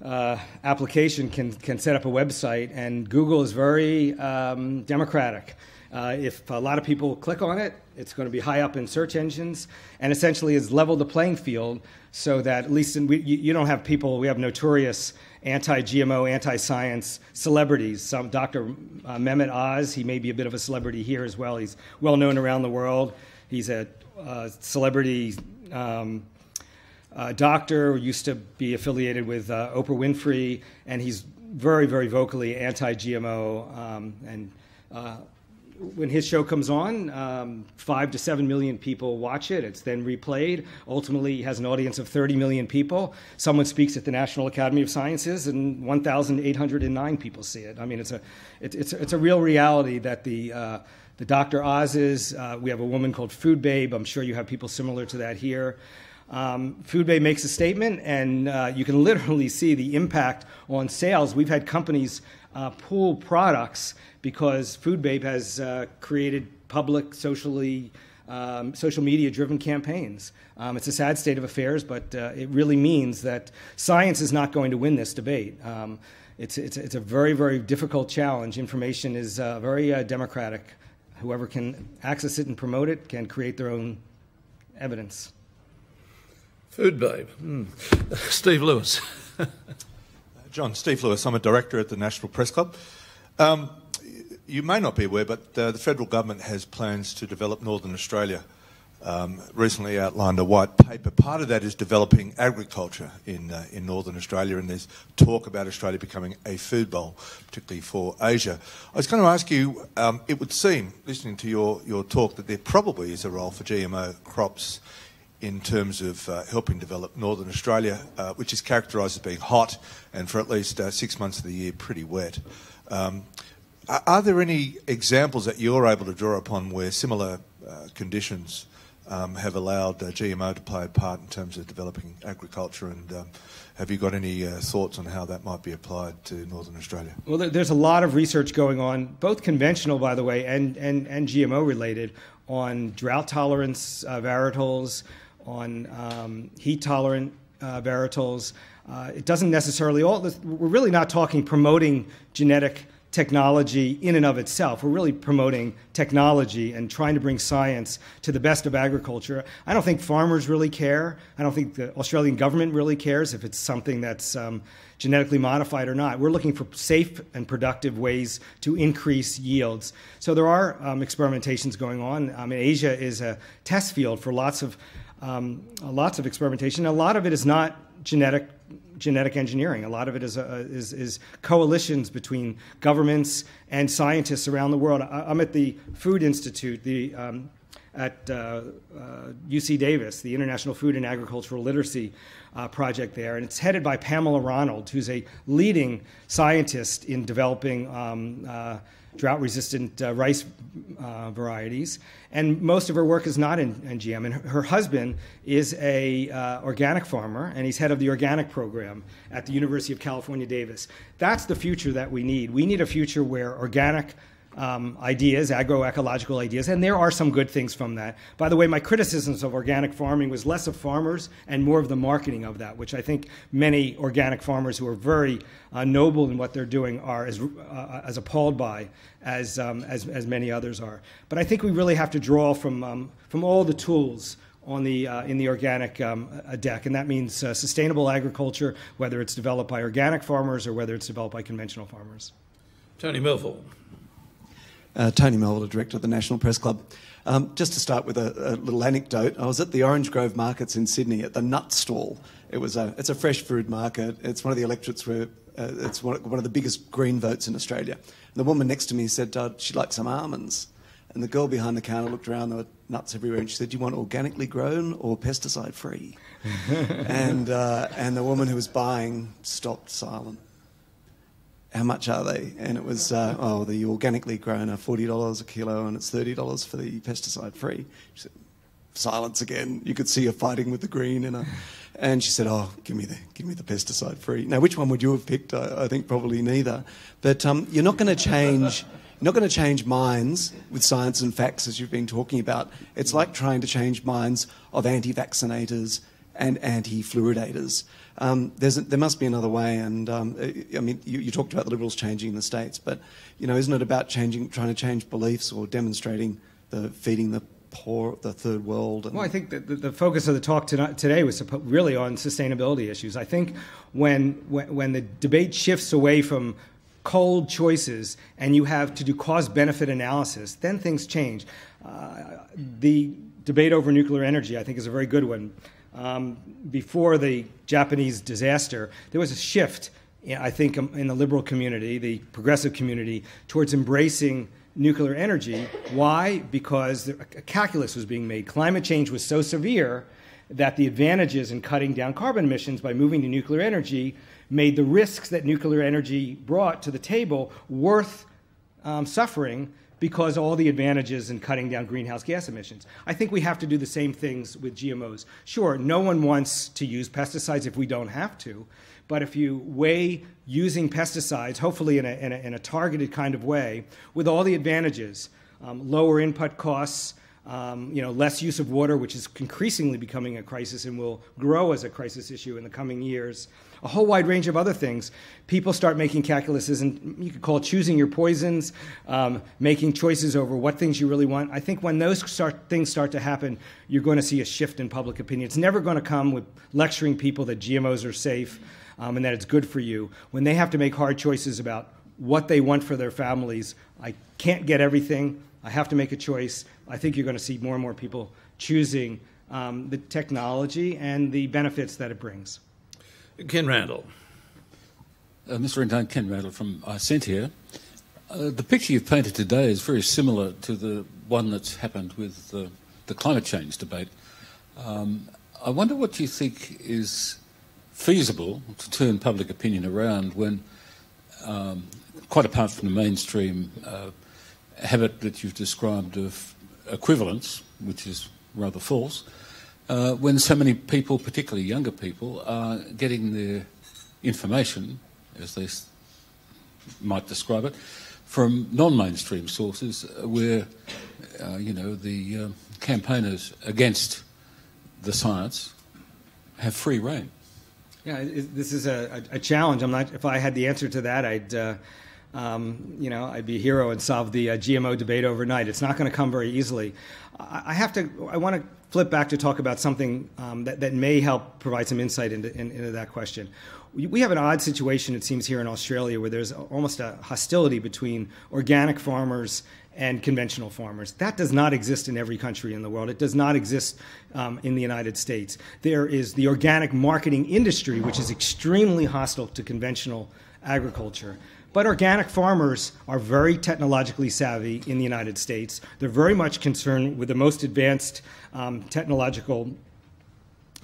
Uh, application can can set up a website, and Google is very um, democratic. Uh, if a lot of people click on it, it's going to be high up in search engines, and essentially has leveled the playing field so that at least in, we, you, you don't have people. We have notorious anti-G M O, anti-science celebrities. Some Doctor Uh, Mehmet Oz, he may be a bit of a celebrity here as well. He's well known around the world. He's a uh, celebrity. Um, Uh, doctor used to be affiliated with uh, Oprah Winfrey, and he's very, very vocally anti-G M O. Um, and uh, when his show comes on, um, five to seven million people watch it. It's then replayed. Ultimately, he has an audience of thirty million people. Someone speaks at the National Academy of Sciences, and one thousand eight hundred nine people see it. I mean, it's a, it, it's it's a real reality that the. Uh, The Doctor Oz's, uh, we have a woman called Food Babe. I'm sure you have people similar to that here. Um, Food Babe makes a statement, and uh, you can literally see the impact on sales. We've had companies uh, pull products because Food Babe has uh, created public, socially, um, social media-driven campaigns. Um, it's a sad state of affairs, but uh, it really means that science is not going to win this debate. Um, it's, it's, it's a very, very difficult challenge. Information is uh, very uh, democratic. Whoever can access it and promote it can create their own evidence. Food Babe. Mm. Steve Lewis. John, Steve Lewis. I'm a director at the National Press Club. Um, you may not be aware, but uh, the federal government has plans to develop Northern Australia. Um, recently outlined a white paper. Part of that is developing agriculture in, uh, in Northern Australia, and there's talk about Australia becoming a food bowl, particularly for Asia. I was going to ask you, um, it would seem, listening to your, your talk, that there probably is a role for G M O crops in terms of uh, helping develop Northern Australia, uh, which is characterised as being hot and for at least uh, six months of the year pretty wet. Um, are, are there any examples that you're able to draw upon where similar uh, conditions Um, have allowed uh, G M O to play a part in terms of developing agriculture, and um, have you got any uh, thoughts on how that might be applied to Northern Australia? Well, there's a lot of research going on, both conventional, by the way, and, and, and G M O related, on drought tolerance uh, varietals, on um, heat tolerant uh, varietals. Uh, it doesn't necessarily all, we're really not talking promoting genetic technology in and of itself. We're really promoting technology and trying to bring science to the best of agriculture. I don't think farmers really care. I don't think the Australian government really cares if it's something that's um, genetically modified or not. We're looking for safe and productive ways to increase yields. So there are um, experimentations going on. I mean, Asia is a test field for lots of, um, lots of experimentation. A lot of it is not genetic genetic engineering. A lot of it is, uh, is, is coalitions between governments and scientists around the world. I, I'm at the Food Institute, the, um, at uh, uh, U C Davis, the International Food and Agricultural Literacy uh, Project there, and it's headed by Pamela Ronald, who's a leading scientist in developing um, uh, drought-resistant uh, rice uh, varieties, and most of her work is not in, in G M. And her, her husband is a uh, organic farmer, and he's head of the organic program at the University of California, Davis. That's the future that we need. We need a future where organic um, ideas, agroecological ideas, and there are some good things from that. By the way, my criticisms of organic farming was less of farmers and more of the marketing of that, which I think many organic farmers who are very uh, noble in what they're doing are as, uh, as appalled by as, um, as, as many others are. But I think we really have to draw from, um, from all the tools on the uh, in the organic um, deck, and that means uh, sustainable agriculture, whether it's developed by organic farmers or whether it's developed by conventional farmers. Tony Melville. Uh, Tony Melville, the director of the National Press Club. Um, just to start with a, a little anecdote, I was at the Orange Grove markets in Sydney at the Nut Stall. It was a, it's a fresh food market. It's one of the electorates where uh, it's one, one of the biggest green votes in Australia. And the woman next to me said uh, she'd like some almonds. And the girl behind the counter looked around, there were nuts everywhere, and she said, do you want organically grown or pesticide-free? and, uh, and the woman who was buying stopped silent. How much are they? And it was, uh, oh, the organically grown are forty dollars a kilo and it's thirty dollars for the pesticide-free. She said, silence again. You could see her fighting with the green. In her. And she said, oh, give me the, give me the pesticide-free. Now, which one would you have picked? I, I think probably neither. But um, you're not going to change... You're not going to change minds with science and facts, as you've been talking about. It's like trying to change minds of anti-vaccinators and anti-fluoridators. Um, there's a, there must be another way. And um, I mean, you, you talked about the Liberals changing the states, but you know, isn't it about changing, trying to change beliefs or demonstrating the feeding the poor, the third world? And well, I think that the, the focus of the talk tonight, today was really on sustainability issues. I think when when, when the debate shifts away from cold choices and you have to do cost-benefit analysis, then things change. Uh, the debate over nuclear energy, I think, is a very good one. Um, before the Japanese disaster, there was a shift, I think, in the liberal community, the progressive community, towards embracing nuclear energy. Why? Because a calculus was being made. Climate change was so severe that the advantages in cutting down carbon emissions by moving to nuclear energy made the risks that nuclear energy brought to the table worth um, suffering because all the advantages in cutting down greenhouse gas emissions. I think we have to do the same things with G M Os. Sure, no one wants to use pesticides if we don't have to, but if you weigh using pesticides, hopefully in a, in a, in a targeted kind of way, with all the advantages, um, lower input costs, Um, you know, less use of water, which is increasingly becoming a crisis and will grow as a crisis issue in the coming years. A whole wide range of other things. People start making calculuses, and you could call it choosing your poisons, um, making choices over what things you really want. I think when those start, things start to happen, you're going to see a shift in public opinion. It's never going to come with lecturing people that G M Os are safe um, and that it's good for you. When they have to make hard choices about what they want for their families, I can't get everything. I have to make a choice. I think you're going to see more and more people choosing um, the technology and the benefits that it brings. Ken Randall. Uh, Mister Rendon, Ken Randall from iSent here. Uh, the picture you've painted today is very similar to the one that's happened with uh, the climate change debate. Um, I wonder what you think is feasible to turn public opinion around when, um, quite apart from the mainstream uh, habit that you've described of equivalence, which is rather false, uh, when so many people, particularly younger people, are getting their information, as they might describe it, from non-mainstream sources where, uh, you know, the uh, campaigners against the science have free rein. Yeah, this is a, a challenge. I'm not, if I had the answer to that, I'd... Uh, Um, you know, I'd be a hero and solve the uh, G M O debate overnight. It's not going to come very easily. I, I have to, I want to flip back to talk about something um, that, that may help provide some insight into, in, into that question. We, we have an odd situation, it seems, here in Australia where there's almost a hostility between organic farmers and conventional farmers. That does not exist in every country in the world. It does not exist um, in the United States. There is the organic marketing industry, which is extremely hostile to conventional agriculture. But organic farmers are very technologically savvy in the United States. They're very much concerned with the most advanced um, technological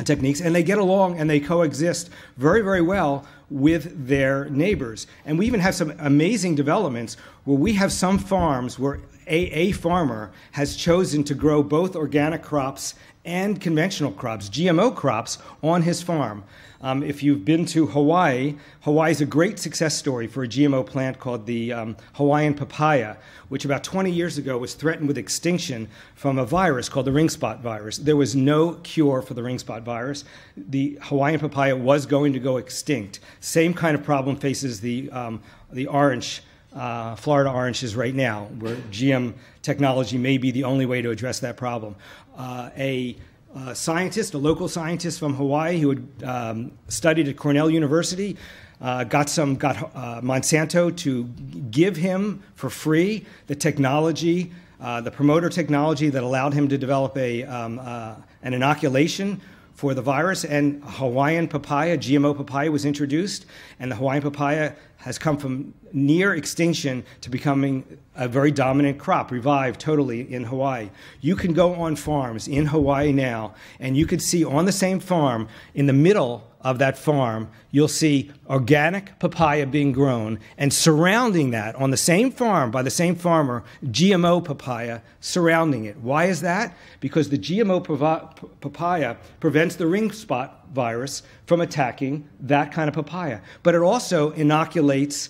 techniques, and they get along and they coexist very, very well with their neighbors. And we even have some amazing developments where we have some farms where a, a farmer has chosen to grow both organic crops and conventional crops, G M O crops, on his farm. Um, if you've been to Hawaii, Hawaii is a great success story for a G M O plant called the um, Hawaiian papaya, which about twenty years ago was threatened with extinction from a virus called the ring spot virus. There was no cure for the ring spot virus. The Hawaiian papaya was going to go extinct. Same kind of problem faces the, um, the orange, uh, Florida oranges right now, where G M technology may be the only way to address that problem. Uh, a uh, scientist, a local scientist from Hawaii who had um, studied at Cornell University, uh, got some got uh, Monsanto to give him for free the technology, uh, the promoter technology that allowed him to develop a um, uh, an inoculation for the virus, and Hawaiian papaya, G M O papaya, was introduced, and the Hawaiian papaya has come from near extinction to becoming a very dominant crop, revived totally in Hawaii. You can go on farms in Hawaii now, and you could see on the same farm, in the middle of that farm, you'll see organic papaya being grown, and surrounding that, on the same farm, by the same farmer, G M O papaya surrounding it. Why is that? Because the G M O papaya prevents the ring spot virus from attacking that kind of papaya. But it also inoculates,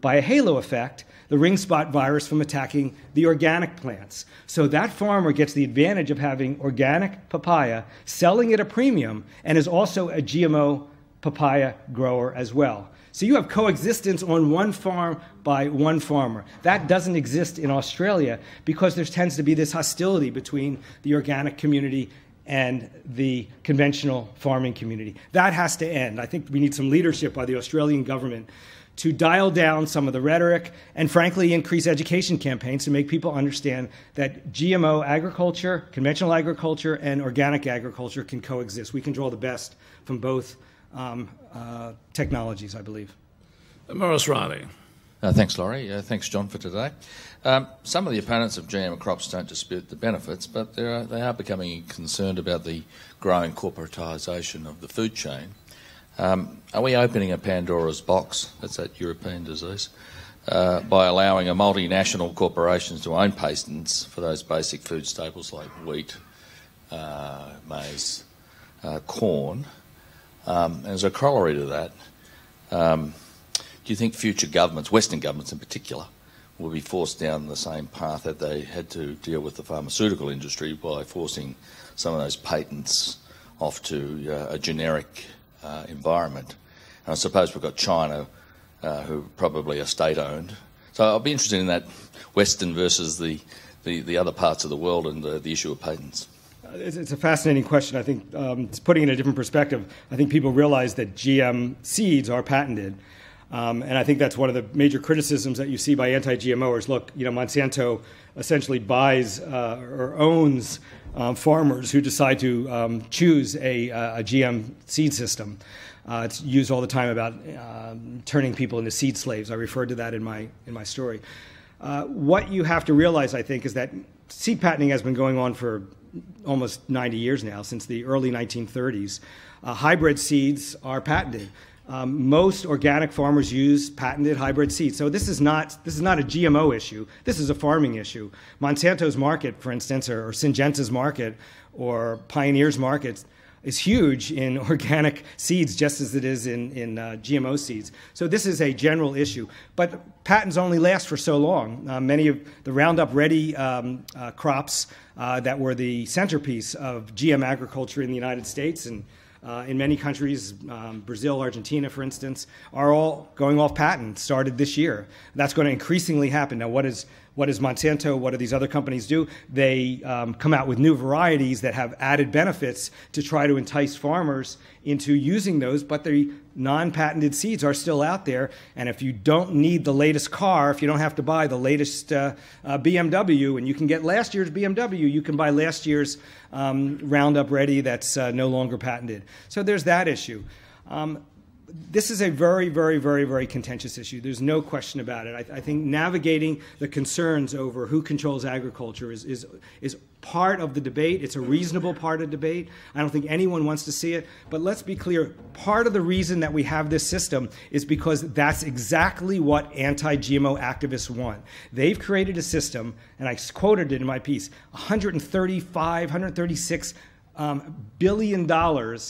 by a halo effect, the ring spot virus from attacking the organic plants. So that farmer gets the advantage of having organic papaya, selling at a premium, and is also a G M O papaya grower as well. So you have coexistence on one farm by one farmer. That doesn't exist in Australia because there tends to be this hostility between the organic community and the conventional farming community. That has to end. I think we need some leadership by the Australian government to dial down some of the rhetoric and, frankly, increase education campaigns to make people understand that G M O agriculture, conventional agriculture, and organic agriculture can coexist. We can draw the best from both um, uh, technologies, I believe. Maurice Riley. Uh, thanks, Laurie. Uh, thanks, John, for today. Um, some of the opponents of G M O crops don't dispute the benefits, but they are, they are becoming concerned about the growing corporatisation of the food chain. Um, are we opening a Pandora's box, that's that European disease, uh, by allowing a multinational corporations to own patents for those basic food staples like wheat, uh, maize, uh, corn? Um, and as a corollary to that, um, do you think future governments, Western governments in particular, will be forced down the same path that they had to deal with the pharmaceutical industry by forcing some of those patents off to uh, a generic Uh, environment? And I suppose we've got China, uh, who probably are state-owned. So I'll be interested in that Western versus the, the, the other parts of the world and the, the issue of patents. It's, it's a fascinating question. I think um, it's putting it in a different perspective. I think people realize that G M seeds are patented. Um, and I think that's one of the major criticisms that you see by anti-GMOers. Look, you know, Monsanto essentially buys uh, or owns um, farmers who decide to um, choose a, a G M seed system. Uh, it's used all the time about um, turning people into seed slaves. I referred to that in my in my story. Uh, what you have to realize, I think, is that seed patenting has been going on for almost ninety years now, since the early nineteen thirties. Uh, hybrid seeds are patented. Um, most organic farmers use patented hybrid seeds. So this is not this is not a G M O issue. This is a farming issue. Monsanto's market, for instance, or, or Syngenta's market, or Pioneer's market, is huge in organic seeds, just as it is in, in uh, G M O seeds. So this is a general issue. But patents only last for so long. Uh, many of the Roundup Ready um, uh, crops uh, that were the centerpiece of G M agriculture in the United States and Uh, in many countries, um, Brazil, Argentina, for instance, are all going off patent, started this year. That's going to increasingly happen. Now, what is, what is Monsanto, what do these other companies do? They um, come out with new varieties that have added benefits to try to entice farmers into using those, but the non-patented seeds are still out there. And if you don't need the latest car, if you don't have to buy the latest uh, uh, B M W, and you can get last year's B M W, you can buy last year's um, Roundup Ready that's uh, no longer patented. So there's that issue. Um, this is a very, very, very, very contentious issue. There's no question about it. I, th I think navigating the concerns over who controls agriculture is, is, is part of the debate. It's a reasonable part of debate. I don't think anyone wants to see it. But let's be clear, part of the reason that we have this system is because that's exactly what anti-G M O activists want. They've created a system, and I quoted it in my piece, one hundred thirty-five, one hundred thirty-six um, billion dollars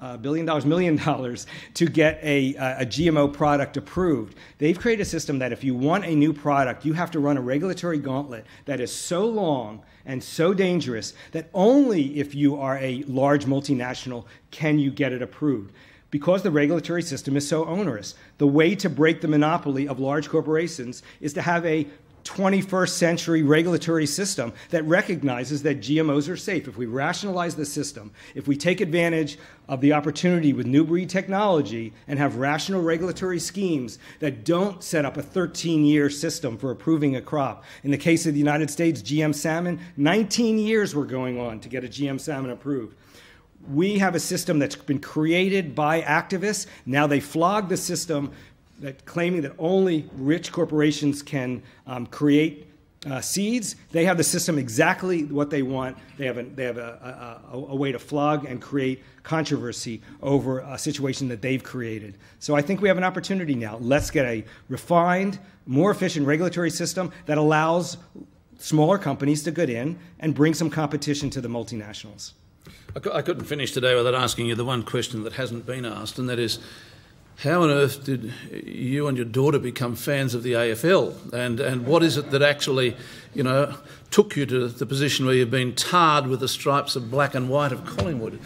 Uh, billion dollars, million dollars to get a, uh, a G M O product approved. They've created a system that if you want a new product, you have to run a regulatory gauntlet that is so long and so dangerous that only if you are a large multinational can you get it approved, because the regulatory system is so onerous. The way to break the monopoly of large corporations is to have a twenty-first century regulatory system that recognizes that G M Os are safe. If we rationalize the system, if we take advantage of the opportunity with new breed technology and have rational regulatory schemes that don't set up a thirteen year system for approving a crop. In the case of the United States, G M salmon, nineteen years were going on to get a G M salmon approved. We have a system that's been created by activists. Now they flog the system that claiming that only rich corporations can um, create uh, seeds. They have the system exactly what they want. They have, a, they have a, a, a way to flog and create controversy over a situation that they've created. So I think we have an opportunity now. Let's get a refined, more efficient regulatory system that allows smaller companies to get in and bring some competition to the multinationals. I couldn't finish today without asking you the one question that hasn't been asked, and that is, how on earth did you and your daughter become fans of the A F L? And, and what is it that actually, you know, took you to the position where you've been tarred with the stripes of black and white of Collingwood?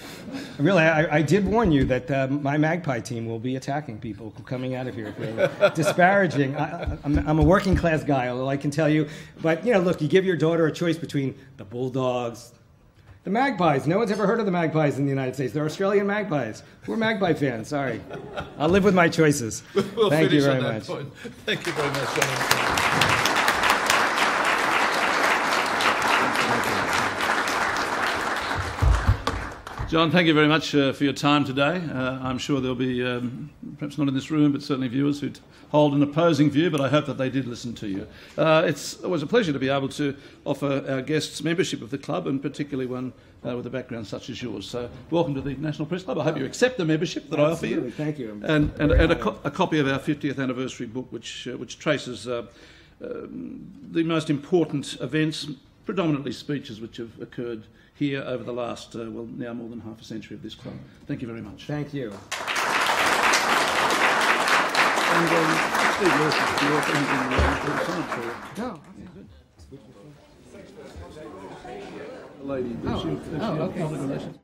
Really, I, I did warn you that uh, my Magpie team will be attacking people coming out of here for disparaging. I, I'm, I'm a working class guy, although I can tell you. But, you know, look, you give your daughter a choice between the Bulldogs, the Magpies. No one's ever heard of the Magpies in the United States. They're Australian Magpies. We're Magpie fans. Sorry. I'll live with my choices. We'll Thank you very much. Point. Thank you very much, John. John, thank you very much uh, for your time today. Uh, I'm sure there'll be, um, perhaps not in this room, but certainly viewers who hold an opposing view, but I hope that they did listen to you. Uh, it's always a pleasure to be able to offer our guests membership of the club, and particularly one uh, with a background such as yours. So welcome to the National Press Club. I hope you accept the membership that Absolutely. I offer you. Thank you. I'm and and, and a, co a copy of our fiftieth anniversary book, which, uh, which traces uh, um, the most important events, predominantly speeches, which have occurred here over the last, uh, well, now more than half a century of this club. Thank you very much. Thank you. And um, Steve Wilson, if you offer anything to sign for. No, that's good. The lady, oh, oh, okay.